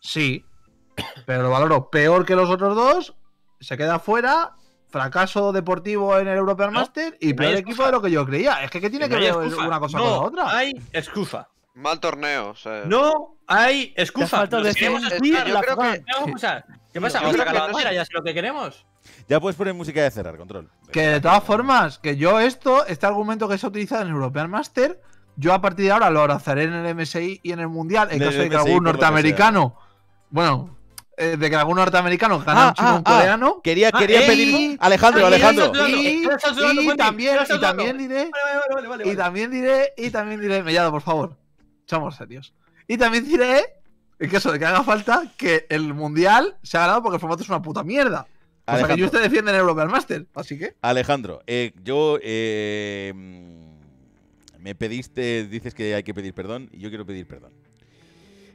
Sí. Pero lo valoro peor que los otros dos. Se queda fuera. Fracaso deportivo en el European Master y peor equipo de lo que yo creía. Es que ¿qué tiene que ver una cosa con la otra? No hay excusa. Mal torneo, o sea... No hay excusa. ¿Qué pasa? ¿Vamos a la carrera ya es lo que queremos? Ya puedes poner música de cerrar, Control. Que de todas formas, que yo este argumento que se ha utilizado en el European Master, yo a partir de ahora lo abrazaré en el MSI y en el Mundial, en caso de que algún norteamericano... Bueno... de que algún norteamericano gana un chino, un coreano. Quería pedir. Alejandro. Y también diré. Mellado, por favor. Seamos serios. Y también diré que eso de que haga falta que el mundial se ha ganado porque el formato es una puta mierda. O sea que Yuste defiende en el European Master, así que… Alejandro, yo… me pediste… Dices que hay que pedir perdón y yo quiero pedir perdón.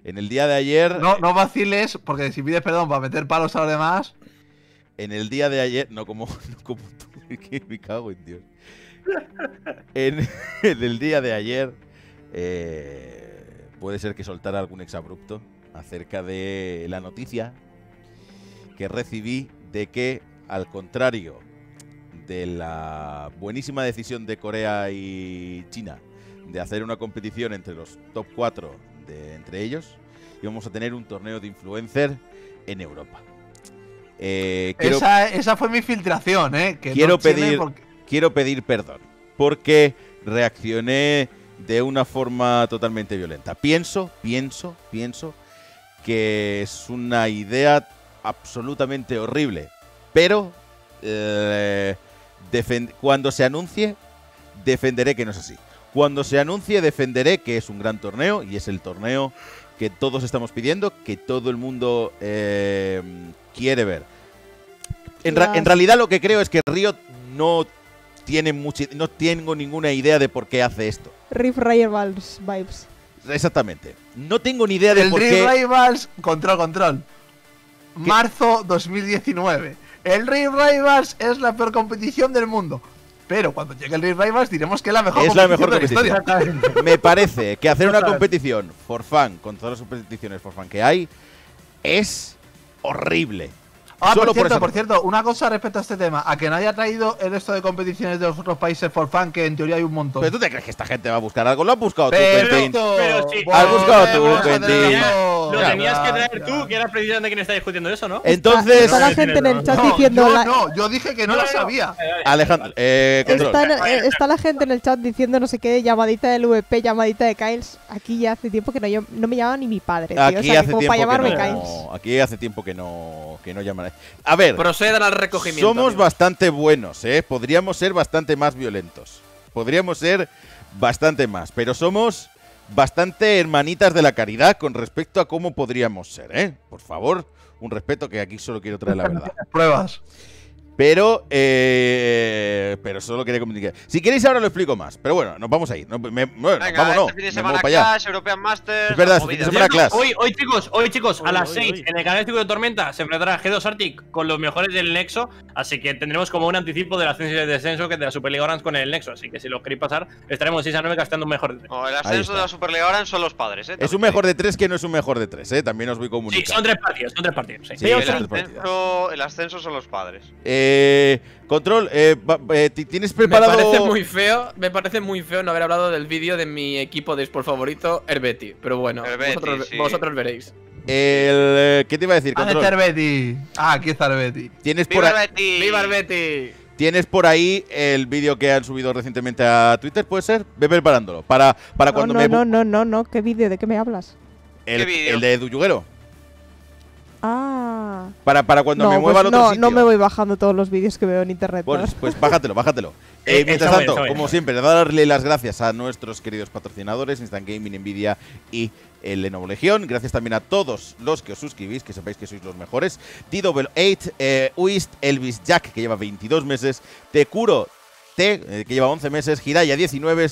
En el día de ayer… No, no vaciles, porque si pides perdón para meter palos a los demás… En el día de ayer… No como tú, que me cago en Dios. En el día de ayer… puede ser que soltara algún exabrupto acerca de la noticia que recibí de que, al contrario de la buenísima decisión de Corea y China de hacer una competición entre los top 4 entre ellos, íbamos a tener un torneo de influencer en Europa. Esa fue mi filtración, ¿eh? Que quiero pedir perdón, porque reaccioné de una forma totalmente violenta. Pienso que es una idea absolutamente horrible, pero cuando se anuncie, defenderé que no es así. Cuando se anuncie, defenderé que es un gran torneo y es el torneo que todos estamos pidiendo, que todo el mundo quiere ver. En realidad lo que creo es que Riot no tengo ninguna idea de por qué hace esto. Riff Rivals vibes. Exactamente. No tengo ni idea de por qué. El Riff Rivals, control. ¿Qué? Marzo 2019. El Rift Rivals es la peor competición del mundo. Pero cuando llegue el Rift Rivals diremos que es la mejor competición de la historia. Me parece que hacer una competición for fun, con todas las competiciones for fun que hay, es horrible. Ah, por cierto, una cosa respecto a este tema. A que nadie ha traído el resto de competiciones de los otros países for fun, que en teoría hay un montón. ¿Pero tú te crees que esta gente va a buscar algo? ¿Lo has buscado tú, Quentin? Pero sí. ¿Has buscado tú, Quentin? Lo tenías que traer tú, que eras precisamente quien está discutiendo eso, ¿no? Entonces… Está la gente en el chat diciendo… No, yo dije que no lo sabía. Alejandro, está la gente en el chat diciendo no sé qué, llamadita del VP, llamadita de Kyles. Aquí ya hace tiempo que no me llamaba ni mi padre, tío. Aquí hace tiempo que no… Aquí hace tiempo que no llaman. A ver, procedan al recogimiento. Somos bastante buenos, ¿eh? Podríamos ser bastante más violentos. Podríamos ser bastante más. Pero somos bastante hermanitas de la caridad con respecto a cómo podríamos ser, ¿eh? Por favor, un respeto, que aquí solo quiero traer la verdad. Pruebas. Pero solo quería comunicar. Si queréis ahora lo explico más. Pero bueno, nos vamos a ir. Venga, vámonos. Este fin de semana Clash, European Masters… Es verdad, este fin de semana Clash. Hoy, chicos, a las 6 en el canal de Tormenta se enfrentará G2 Arctic con los mejores del Nexo. Así que tendremos como un anticipo del ascenso y del descenso de la Superliga Orange con el Nexo. Así que si lo queréis pasar, estaremos 6-9 gastando un mejor de 3. El ascenso de la Superliga Orange son los padres, ¿eh? Es un mejor de 3 que no es un mejor de 3, ¿eh? También os voy comunicando. Sí, son 3 partidos, Sí. Sí, el ascenso son los padres. Control, ¿tienes preparado? Me parece muy feo no haber hablado del vídeo de mi equipo de eSport favorito, Herbeti. Pero bueno, vosotros veréis. ¿Qué te iba a decir, Control? Aquí está Herbeti. ¡Viva Herbeti! Tienes por ahí el vídeo que han subido recientemente a Twitter, ¿puede ser? Ve preparándolo para cuando me… No, ¿qué vídeo? ¿De qué me hablas? El de Edu Yuguero. Ah. Para cuando me mueva al otro sitio. No me voy bajando todos los vídeos que veo en internet. Pues bájatelo. Mientras tanto, como siempre, darle las gracias a nuestros queridos patrocinadores, Instant Gaming, Nvidia y Lenovo Legión. Gracias también a todos los que os suscribís, que sepáis que sois los mejores. D8, Uist, Elvis Jack, que lleva 22 meses, Tekuro, que lleva 11 meses, Hiraya 19,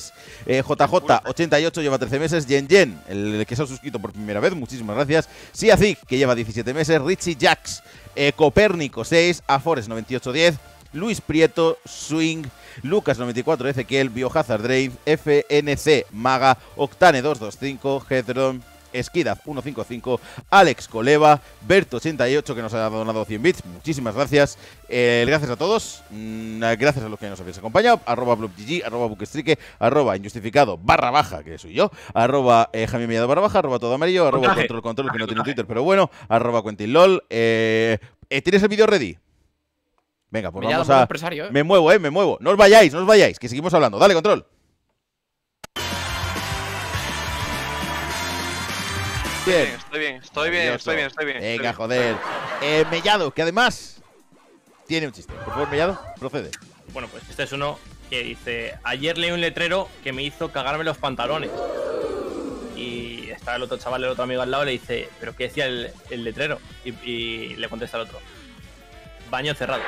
JJ88 lleva 13 meses, Yen, el que se ha suscrito por primera vez, muchísimas gracias, Siazik, que lleva 17 meses, Richie Jax, Copérnico 6, Afores 9810, Luis Prieto, Swing, Lucas 94, Ezequiel, Biohazard Drave, FNC, Maga, Octane 225, Hedron, Esquidaz 155, Alex Coleva, Berto 88, que nos ha donado 100 bits, muchísimas gracias. Gracias a todos, gracias a los que nos habéis acompañado, @blubgg, @bukestrique, @injustificado _, que soy yo, @jamimillado_, @todoamarillo, @control, que no tiene Twitter, pero bueno, @quentinlol. ¿Tienes el vídeo ready? Venga, pues vamos a… Me muevo. No os vayáis, que seguimos hablando. Dale, Control. Estoy bien. Venga, joder. Mellado, que además tiene un chiste. Por favor, Mellado, procede. Bueno, pues este es uno que dice: ayer leí un letrero que me hizo cagarme los pantalones. Y está el otro chaval, el otro amigo al lado, le dice: ¿pero qué decía el letrero? Y le contesta al otro: Baño cerrado.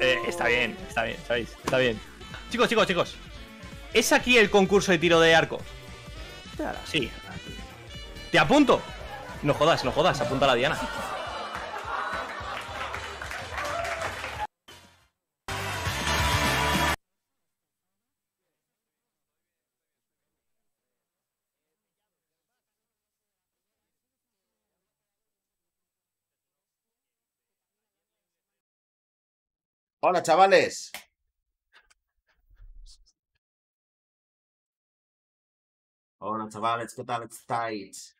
Está bien, ¿sabéis? Está bien. Chicos, chicos, chicos. ¿Es aquí el concurso de tiro de arco? Sí. ¡Te apunto! No jodas, no jodas. Apunta a la Diana. Hola, chavales. Hola, chavales, ¿qué tal estáis?